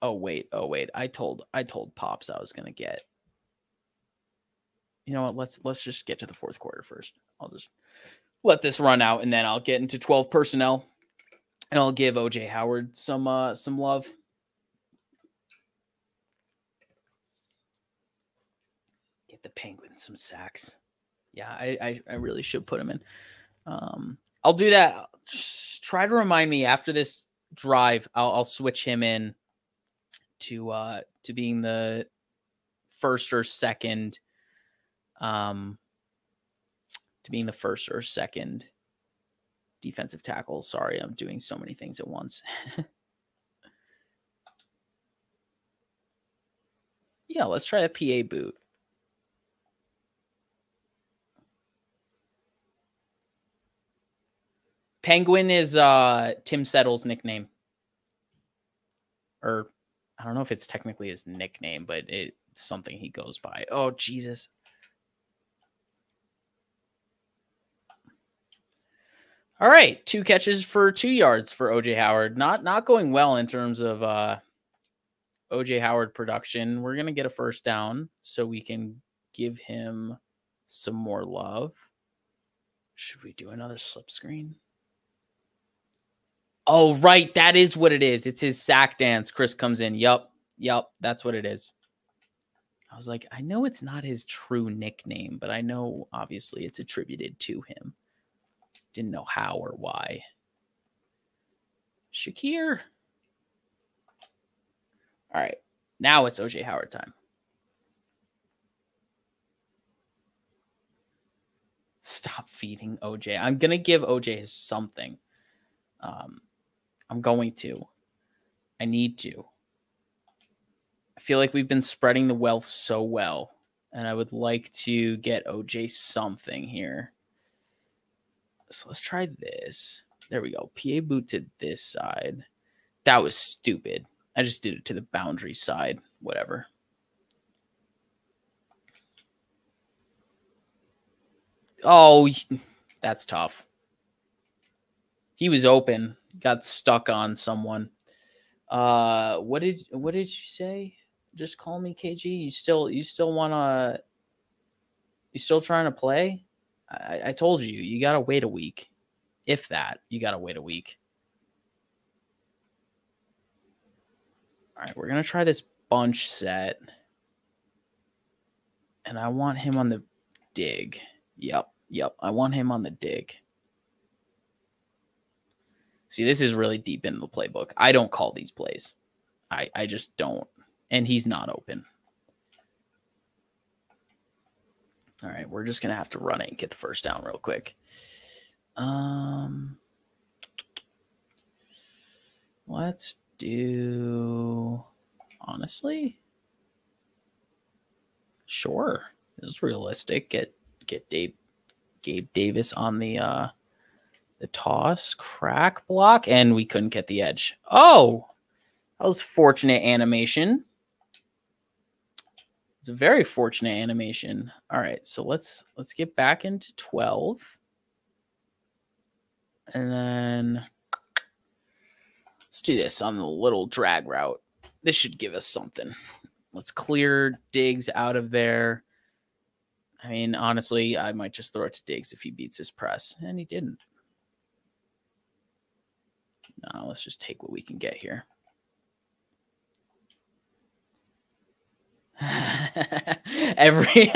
Oh wait. Oh wait. I told, I told Pops I was going to get you know what, let's let's just get to the fourth quarter first. I'll just let this run out, and then I'll get into twelve personnel, and I'll give O J Howard some uh, some love. Get the Penguins some sacks. Yeah, I, I, I really should put him in. Um, I'll do that. Just try to remind me after this drive, I'll, I'll switch him in to uh, to being the first or second um, to being the first or second defensive tackle. Sorry, I'm doing so many things at once. Yeah, let's try a P A boot. Penguin is uh, Tim Settle's nickname. Or I don't know if it's technically his nickname, but it's something he goes by. Oh, Jesus. All right, two catches for two yards for O J Howard. Not not going well in terms of uh, O J Howard production. We're going to get a first down so we can give him some more love. Should we do another slip screen? Oh, right. That is what it is. It's his sack dance. Chris comes in. Yup. Yup. That's what it is. I was like, I know it's not his true nickname, but I know obviously it's attributed to him. Didn't know how or why. Shakir. All right. Now it's O J Howard time. Stop feeding O J. I'm going to give O J his something. Um, I'm going to. I need to. I feel like we've been spreading the wealth so well, and I would like to get O J something here. So let's try this. There we go. P A boot to this side. That was stupid. I just did it to the boundary side. Whatever. Oh, that's tough. He was open, got stuck on someone. Uh, what did what did you say? Just call me K G. You still you still wanna you still trying to play? I, I told you you gotta wait a week, if that. You gotta wait a week. All right, we're gonna try this bunch set, and I want him on the dig. Yep, yep. I want him on the dig. See, this is really deep into the playbook. I don't call these plays. I, I just don't. And he's not open. All right, we're just going to have to run it and get the first down real quick. Um, let's do... Honestly? Sure. This is realistic. Get get Dave, Gabe Davis on the... Uh, The toss, crack block, and we couldn't get the edge. Oh, that was fortunate animation. It's a very fortunate animation. All right, so let's let's get back into twelve, and then let's do this on the little drag route. This should give us something. Let's clear Diggs out of there. I mean, honestly, I might just throw it to Diggs if he beats his press, and he didn't. Uh, let's just take what we can get here. Every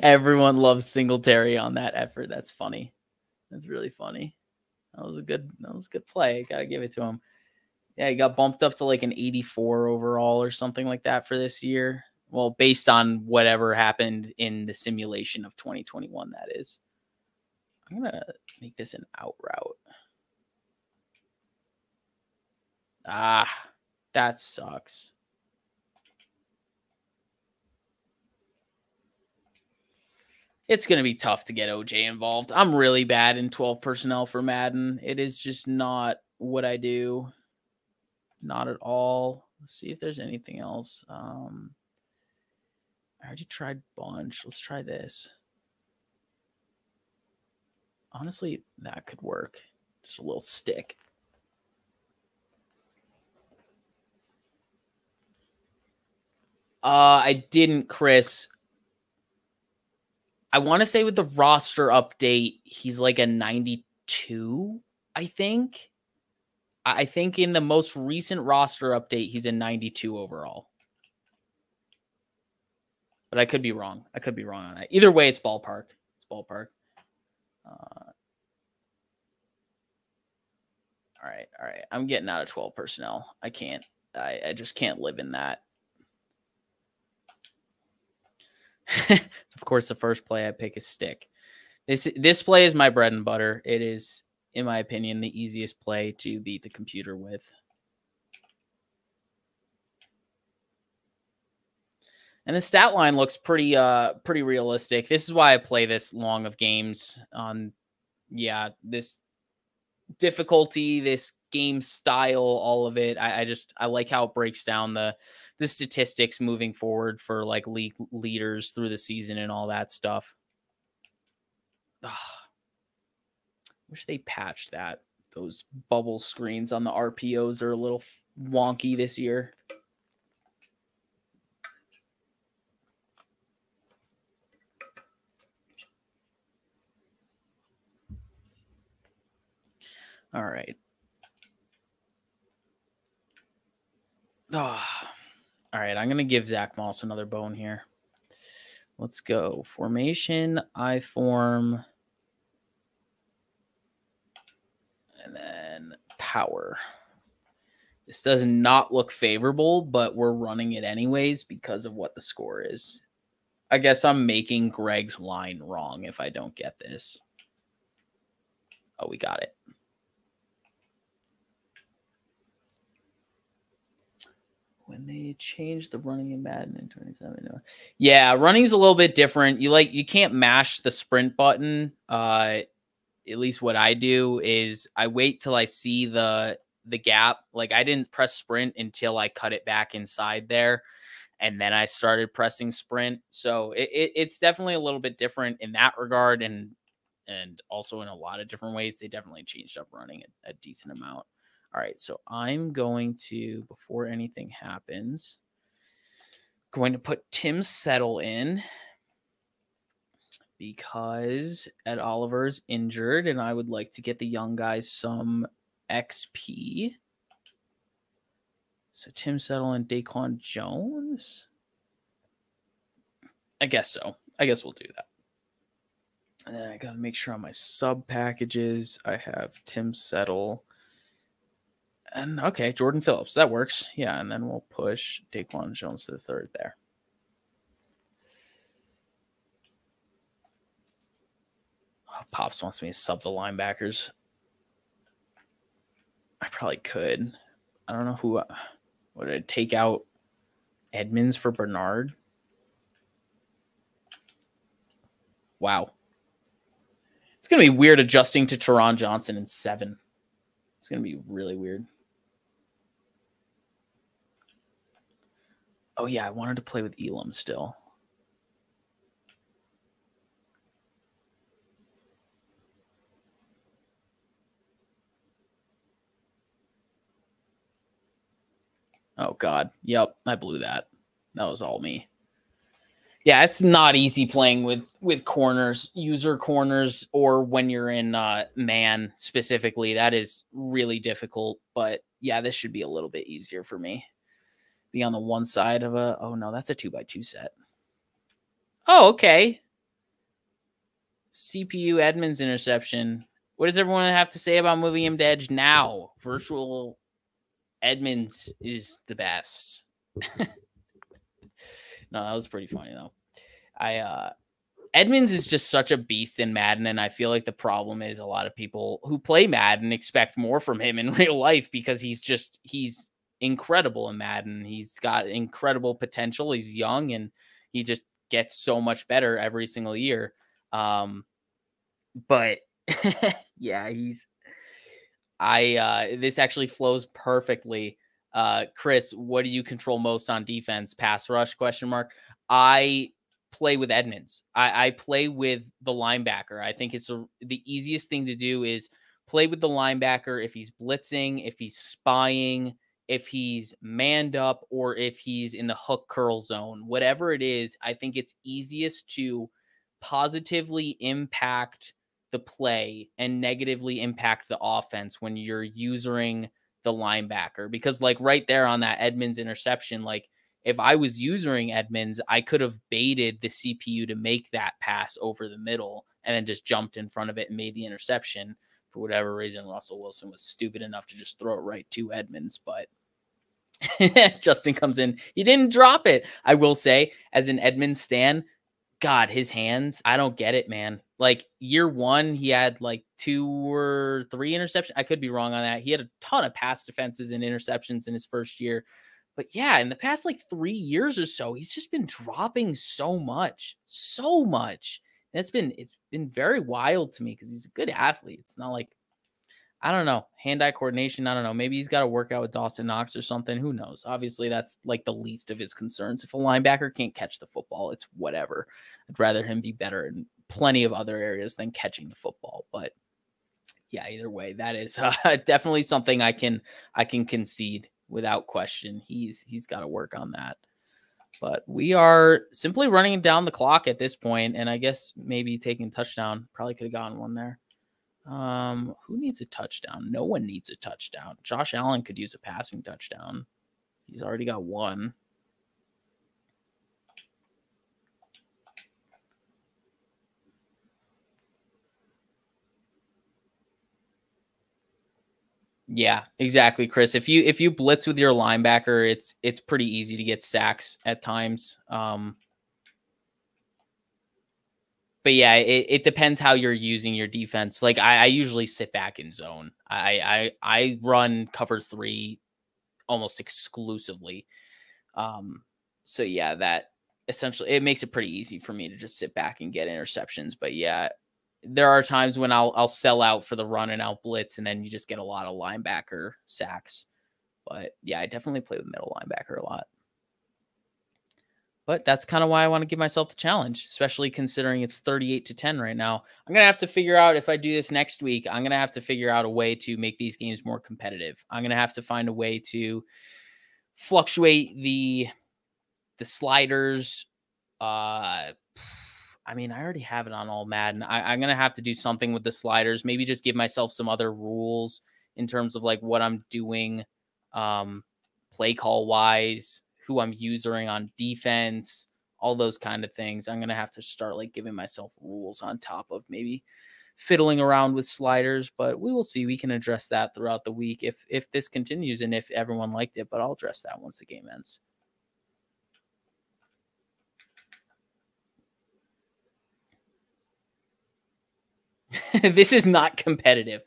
everyone loves Singletary on that effort. That's funny. That's really funny. That was a good. That was a good play. I gotta give it to him. Yeah, he got bumped up to like an eighty-four overall or something like that for this year. Well, based on whatever happened in the simulation of twenty twenty-one, that is. I'm gonna make this an out route. Ah, that sucks. It's going to be tough to get O J involved. I'm really bad in twelve personnel for Madden. It is just not what I do. Not at all. Let's see if there's anything else. Um, I already tried bunch. Let's try this. Honestly, that could work. Just a little stick. Uh, I didn't, Chris. I want to say with the roster update, he's like a ninety-two, I think. I think in the most recent roster update, he's a ninety-two overall. But I could be wrong. I could be wrong on that. Either way, it's ballpark. It's ballpark. Uh, all right. All right. I'm getting out of twelve personnel. I can't. I, I just can't live in that. Of course, the first play I pick is stick. This, this play is my bread and butter. It is, in my opinion, the easiest play to beat the computer with. And the stat line looks pretty uh pretty realistic. This is why I play this long of games. Um, yeah, this difficulty, this game style, all of it. I, I just I like how it breaks down the the statistics moving forward for like league leaders through the season and all that stuff. Ugh. Wish they patched that. Those bubble screens on the R P Os are a little wonky this year. All right. Oh. All right, I'm going to give Zach Moss another bone here. Let's go. Formation, I form, and then power. This does not look favorable, but we're running it anyways because of what the score is. I guess I'm making Greg's line wrong if I don't get this. Oh, we got it. When they changed the running in Madden in twenty-seven. Yeah, running's a little bit different. You like you can't mash the sprint button. Uh, at least what I do is I wait till I see the the gap. Like I didn't press sprint until I cut it back inside there, and then I started pressing sprint. So it, it, it's definitely a little bit different in that regard, and and also in a lot of different ways. They definitely changed up running a, a decent amount. All right, so I'm going to, before anything happens, going to put Tim Settle in because Ed Oliver's injured, and I would like to get the young guys some X P. So Tim Settle and Daquan Jones? I guess so. I guess we'll do that. And then I got to make sure on my sub packages, I have Tim Settle. And okay, Jordan Phillips, that works. Yeah, and then we'll push Daquan Jones to the third there. Oh, Pops wants me to sub the linebackers. I probably could. I don't know who. Uh, would I take out Edmonds for Bernard? Wow. It's going to be weird adjusting to Teron Johnson in seven. It's going to be really weird. Oh, yeah, I wanted to play with Elam still. Oh, God. Yep, I blew that. That was all me. Yeah, it's not easy playing with, with corners, user corners, or when you're in uh, man specifically. That is really difficult. But, yeah, this should be a little bit easier for me. Be on the one side of a... Oh, no, that's a two by two set. Oh, okay. C P U Edmonds interception. What does everyone have to say about moving him to edge now? Virtual Edmonds is the best. No, that was pretty funny, though. I uh, Edmonds is just such a beast in Madden, and I feel like the problem is a lot of people who play Madden expect more from him in real life because he's just... he's incredible in Madden. He's got incredible potential. He's young and he just gets so much better every single year. Um, but yeah, he's, I, uh, this actually flows perfectly. Uh, Chris, what do you control most on defense? Pass rush question mark. I play with Edmonds. I, I play with the linebacker. I think it's a, the easiest thing to do is play with the linebacker. If he's blitzing, if he's spying, if he's manned up, or if he's in the hook curl zone, whatever it is, I think it's easiest to positively impact the play and negatively impact the offense when you're using the linebacker. Because like right there on that Edmonds interception, like if I was using Edmonds, I could have baited the C P U to make that pass over the middle and then just jumped in front of it and made the interception. For whatever reason, Russell Wilson was stupid enough to just throw it right to Edmonds, but Justin comes in. He didn't drop it. I will say, as an Edmonds stan, God, his hands, I don't get it, man. Like year one, he had like two or three interceptions. I could be wrong on that. He had a ton of pass defenses and interceptions in his first year. But yeah, in the past like three years or so, he's just been dropping so much, so much. And it's been, it's been very wild to me because he's a good athlete. It's not like, I don't know, hand-eye coordination. I don't know. Maybe he's got to work out with Dawson Knox or something. Who knows? Obviously, that's like the least of his concerns. If a linebacker can't catch the football, it's whatever. I'd rather him be better in plenty of other areas than catching the football. But yeah, either way, that is uh, definitely something I can, I can concede without question. He's, he's got to work on that. But we are simply running down the clock at this point, and I guess maybe taking a touchdown. Probably could have gotten one there. Um, who needs a touchdown? No one needs a touchdown. Josh Allen could use a passing touchdown. He's already got one. Yeah, exactly, Chris. If you if you blitz with your linebacker, it's it's pretty easy to get sacks at times. Um, but yeah, it, it depends how you're using your defense. Like I, I usually sit back in zone. I I I run cover three almost exclusively. Um, so yeah, that essentially it makes it pretty easy for me to just sit back and get interceptions. But yeah. There are times when I'll I'll sell out for the run and I'll blitz, and then you just get a lot of linebacker sacks. But yeah, I definitely play with middle linebacker a lot. But that's kind of why I want to give myself the challenge, especially considering it's thirty-eight to ten right now. I'm going to have to figure out if I do this next week, I'm going to have to figure out a way to make these games more competitive. I'm going to have to find a way to fluctuate the, the sliders, uh, I mean, I already have it on all Madden. I, I'm going to have to do something with the sliders, maybe just give myself some other rules in terms of like what I'm doing, um, play call wise, who I'm using on defense, all those kind of things. I'm going to have to start like giving myself rules on top of maybe fiddling around with sliders, but we will see. We can address that throughout the week if, if this continues and if everyone liked it, but I'll address that once the game ends. This is not competitive.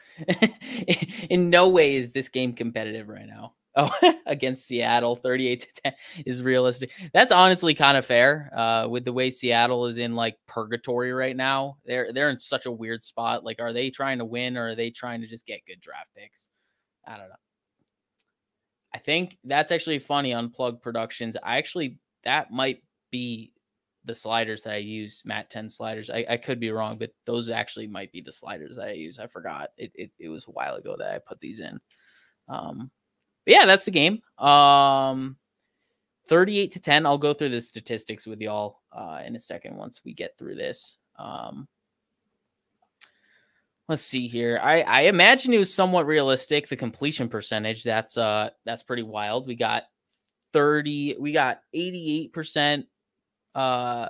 In no way is this game competitive right now. Oh, against Seattle, thirty-eight to ten is realistic. That's honestly kind of fair. Uh, with the way Seattle is in like purgatory right now, they're they're in such a weird spot. Like, are they trying to win or are they trying to just get good draft picks? I don't know. I think that's actually funny. Unplugged Productions. I actually that might be. The sliders that I use, Matt ten sliders. I, I could be wrong, but those actually might be the sliders that I use. I forgot. It, it, it was a while ago that I put these in. Um, but yeah, that's the game. Um, thirty-eight to ten. I'll go through the statistics with y'all uh, in a second once we get through this. Um, let's see here. I, I imagine it was somewhat realistic. The completion percentage, that's uh that's pretty wild. We got thirty. We got eighty-eight percent. Uh,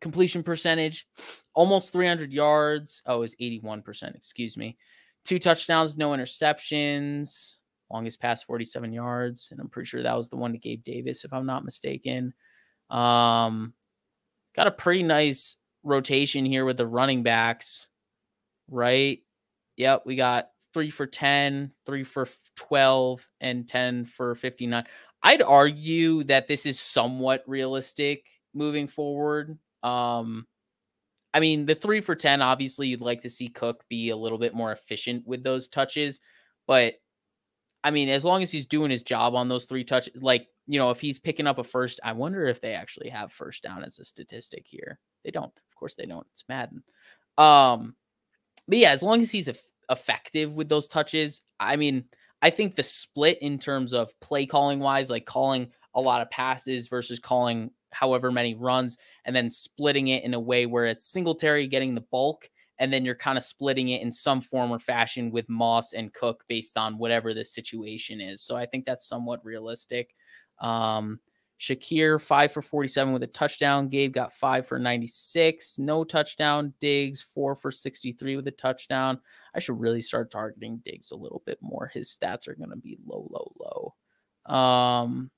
completion percentage, almost three hundred yards. Oh, it was eighty-one percent. Excuse me. Two touchdowns, no interceptions. Longest pass, forty-seven yards. And I'm pretty sure that was the one to Gabe Davis, if I'm not mistaken. Um, got a pretty nice rotation here with the running backs, right? Yep. We got three for ten, three for twelve, and ten for fifty-nine. I'd argue that this is somewhat realistic moving forward. Um, I mean, the three for ten, obviously you'd like to see Cook be a little bit more efficient with those touches, but I mean, as long as he's doing his job on those three touches, like, you know, if he's picking up a first, I wonder if they actually have first down as a statistic here. They don't, of course they don't. It's Madden. Um, but yeah, as long as he's effective with those touches, I mean, I think the split in terms of play calling wise, like calling a lot of passes versus calling however many runs, and then splitting it in a way where it's Singletary getting the bulk, and then you're kind of splitting it in some form or fashion with Moss and Cook based on whatever the situation is. So I think that's somewhat realistic. Um, Shakir, five for forty-seven with a touchdown. Gabe got five for ninety-six. No touchdown. Diggs, four for sixty-three with a touchdown. I should really start targeting Diggs a little bit more. His stats are going to be low, low, low. Um,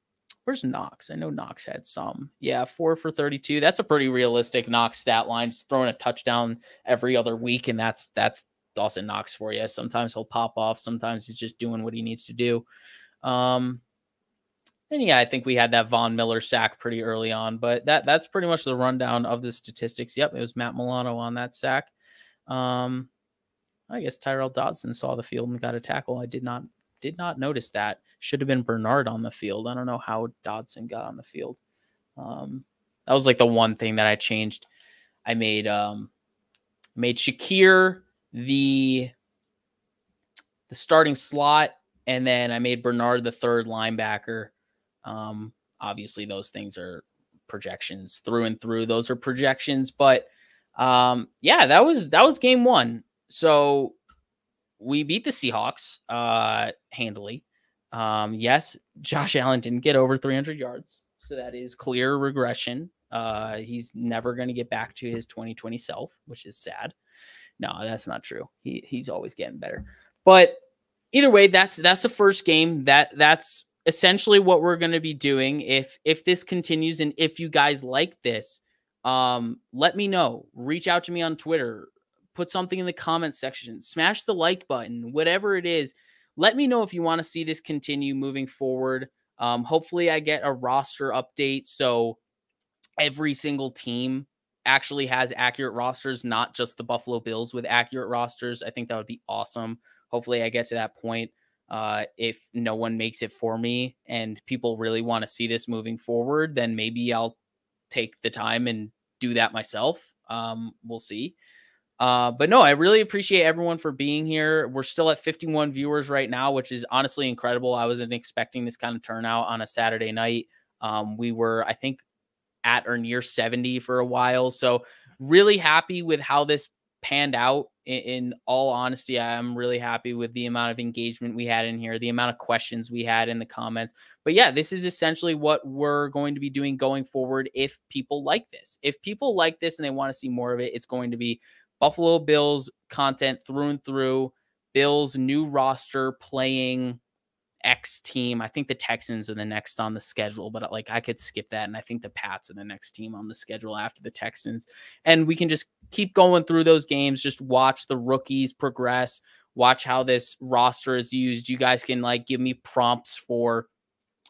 where's Knox? I know Knox had some. Yeah, four for thirty-two. That's a pretty realistic Knox stat line. Just throwing a touchdown every other week, and that's that's Dawson Knox for you. Sometimes he'll pop off. Sometimes he's just doing what he needs to do. Um, and, yeah, I think we had that Von Miller sack pretty early on, but that that's pretty much the rundown of the statistics. Yep, it was Matt Milano on that sack. Um, I guess Tyrell Dodson saw the field and got a tackle. I did not did not notice that. Should have been Bernard on the field. I don't know how Dodson got on the field. Um, that was like the one thing that I changed. I made um, made Shakir the the starting slot, and then I made Bernard the third linebacker. Um, obviously those things are projections through and through. Those are projections, but, um, yeah, that was, that was game one. So we beat the Seahawks, uh, handily. Um, yes, Josh Allen didn't get over three hundred yards. So that is clear regression. Uh, he's never going to get back to his twenty twenty self, which is sad. No, that's not true. He he's always getting better, but either way, that's, that's the first game that that's, essentially what we're going to be doing. If, if this continues and if you guys like this, um, let me know, reach out to me on Twitter, put something in the comments section, smash the like button, whatever it is. Let me know if you want to see this continue moving forward. Um, hopefully I get a roster update, so every single team actually has accurate rosters, not just the Buffalo Bills with accurate rosters. I think that would be awesome. Hopefully I get to that point. Uh, if no one makes it for me and people really want to see this moving forward, then maybe I'll take the time and do that myself. Um, we'll see. Uh, but no, I really appreciate everyone for being here. We're still at fifty-one viewers right now, which is honestly incredible. I wasn't expecting this kind of turnout on a Saturday night. Um, we were, I think, at or near seventy for a while. So really happy with how this panned out. In all honesty, I'm really happy with the amount of engagement we had in here, the amount of questions we had in the comments. But yeah, this is essentially what we're going to be doing going forward. If people like this, if people like this and they want to see more of it, it's going to be Buffalo Bills content through and through. Bills new roster playing X team. I think the Texans are the next on the schedule, but like I could skip that. And I think the Pats are the next team on the schedule after the Texans. And we can just keep going through those games. Just watch the rookies progress, watch how this roster is used. You guys can like give me prompts for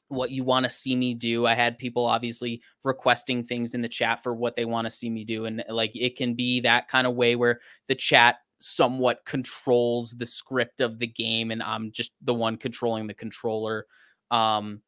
what you want to see me do. I had people obviously requesting things in the chat for what they want to see me do. And like, it can be that kind of way where the chat somewhat controls the script of the game and I'm just the one controlling the controller. Um,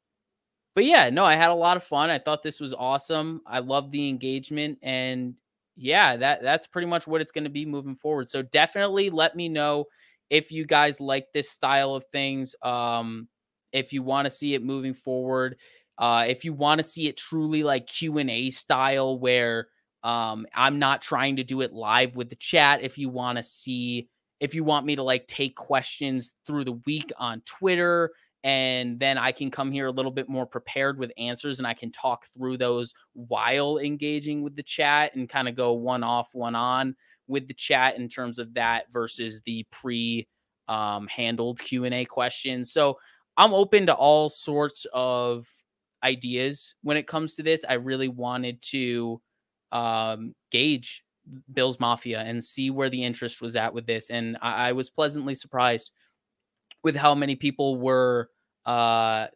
but yeah, no, I had a lot of fun. I thought this was awesome. I love the engagement, and yeah, that that's pretty much what it's going to be moving forward. So definitely let me know if you guys like this style of things. Um, if you want to see it moving forward, uh, if you want to see it truly like Q and A style where Um, I'm not trying to do it live with the chat. If you want to see, if you want me to like take questions through the week on Twitter, and then I can come here a little bit more prepared with answers and I can talk through those while engaging with the chat and kind of go one off, one on with the chat in terms of that versus the pre, um, handled Q and A questions. So I'm open to all sorts of ideas when it comes to this. I really wanted to um, gauge Bills Mafia and see where the interest was at with this. And I, I was pleasantly surprised with how many people were, uh,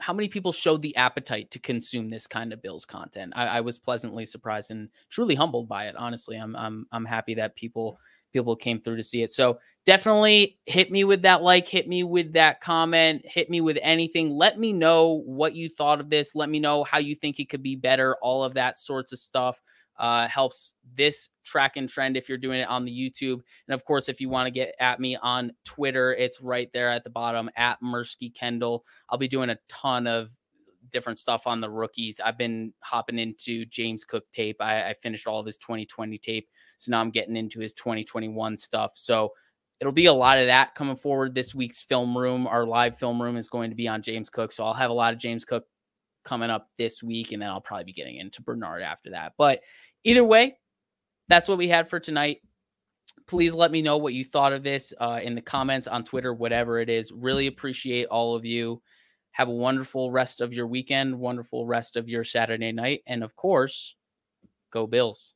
how many people showed the appetite to consume this kind of Bills content. I, I was pleasantly surprised and truly humbled by it. Honestly, I'm, I'm, I'm happy that people, people came through to see it. So definitely hit me with that like, hit me with that comment, hit me with anything. Let me know what you thought of this. Let me know how you think it could be better. All of that sorts of stuff uh, helps this track and trend if you're doing it on the YouTube. And of course, if you want to get at me on Twitter, it's right there at the bottom at Mirsky Kendall. I'll be doing a ton of different stuff on the rookies. I've been hopping into James Cook tape. I, I finished all of his twenty twenty tape. So now I'm getting into his twenty twenty-one stuff. So it'll be a lot of that coming forward. This week's film room, our live film room, is going to be on James Cook. So I'll have a lot of James Cook coming up this week. And then I'll probably be getting into Bernard after that. But either way, that's what we had for tonight. Please let me know what you thought of this uh, in the comments, on Twitter, whatever it is. Really appreciate all of you. Have a wonderful rest of your weekend, wonderful rest of your Saturday night. And of course, go Bills.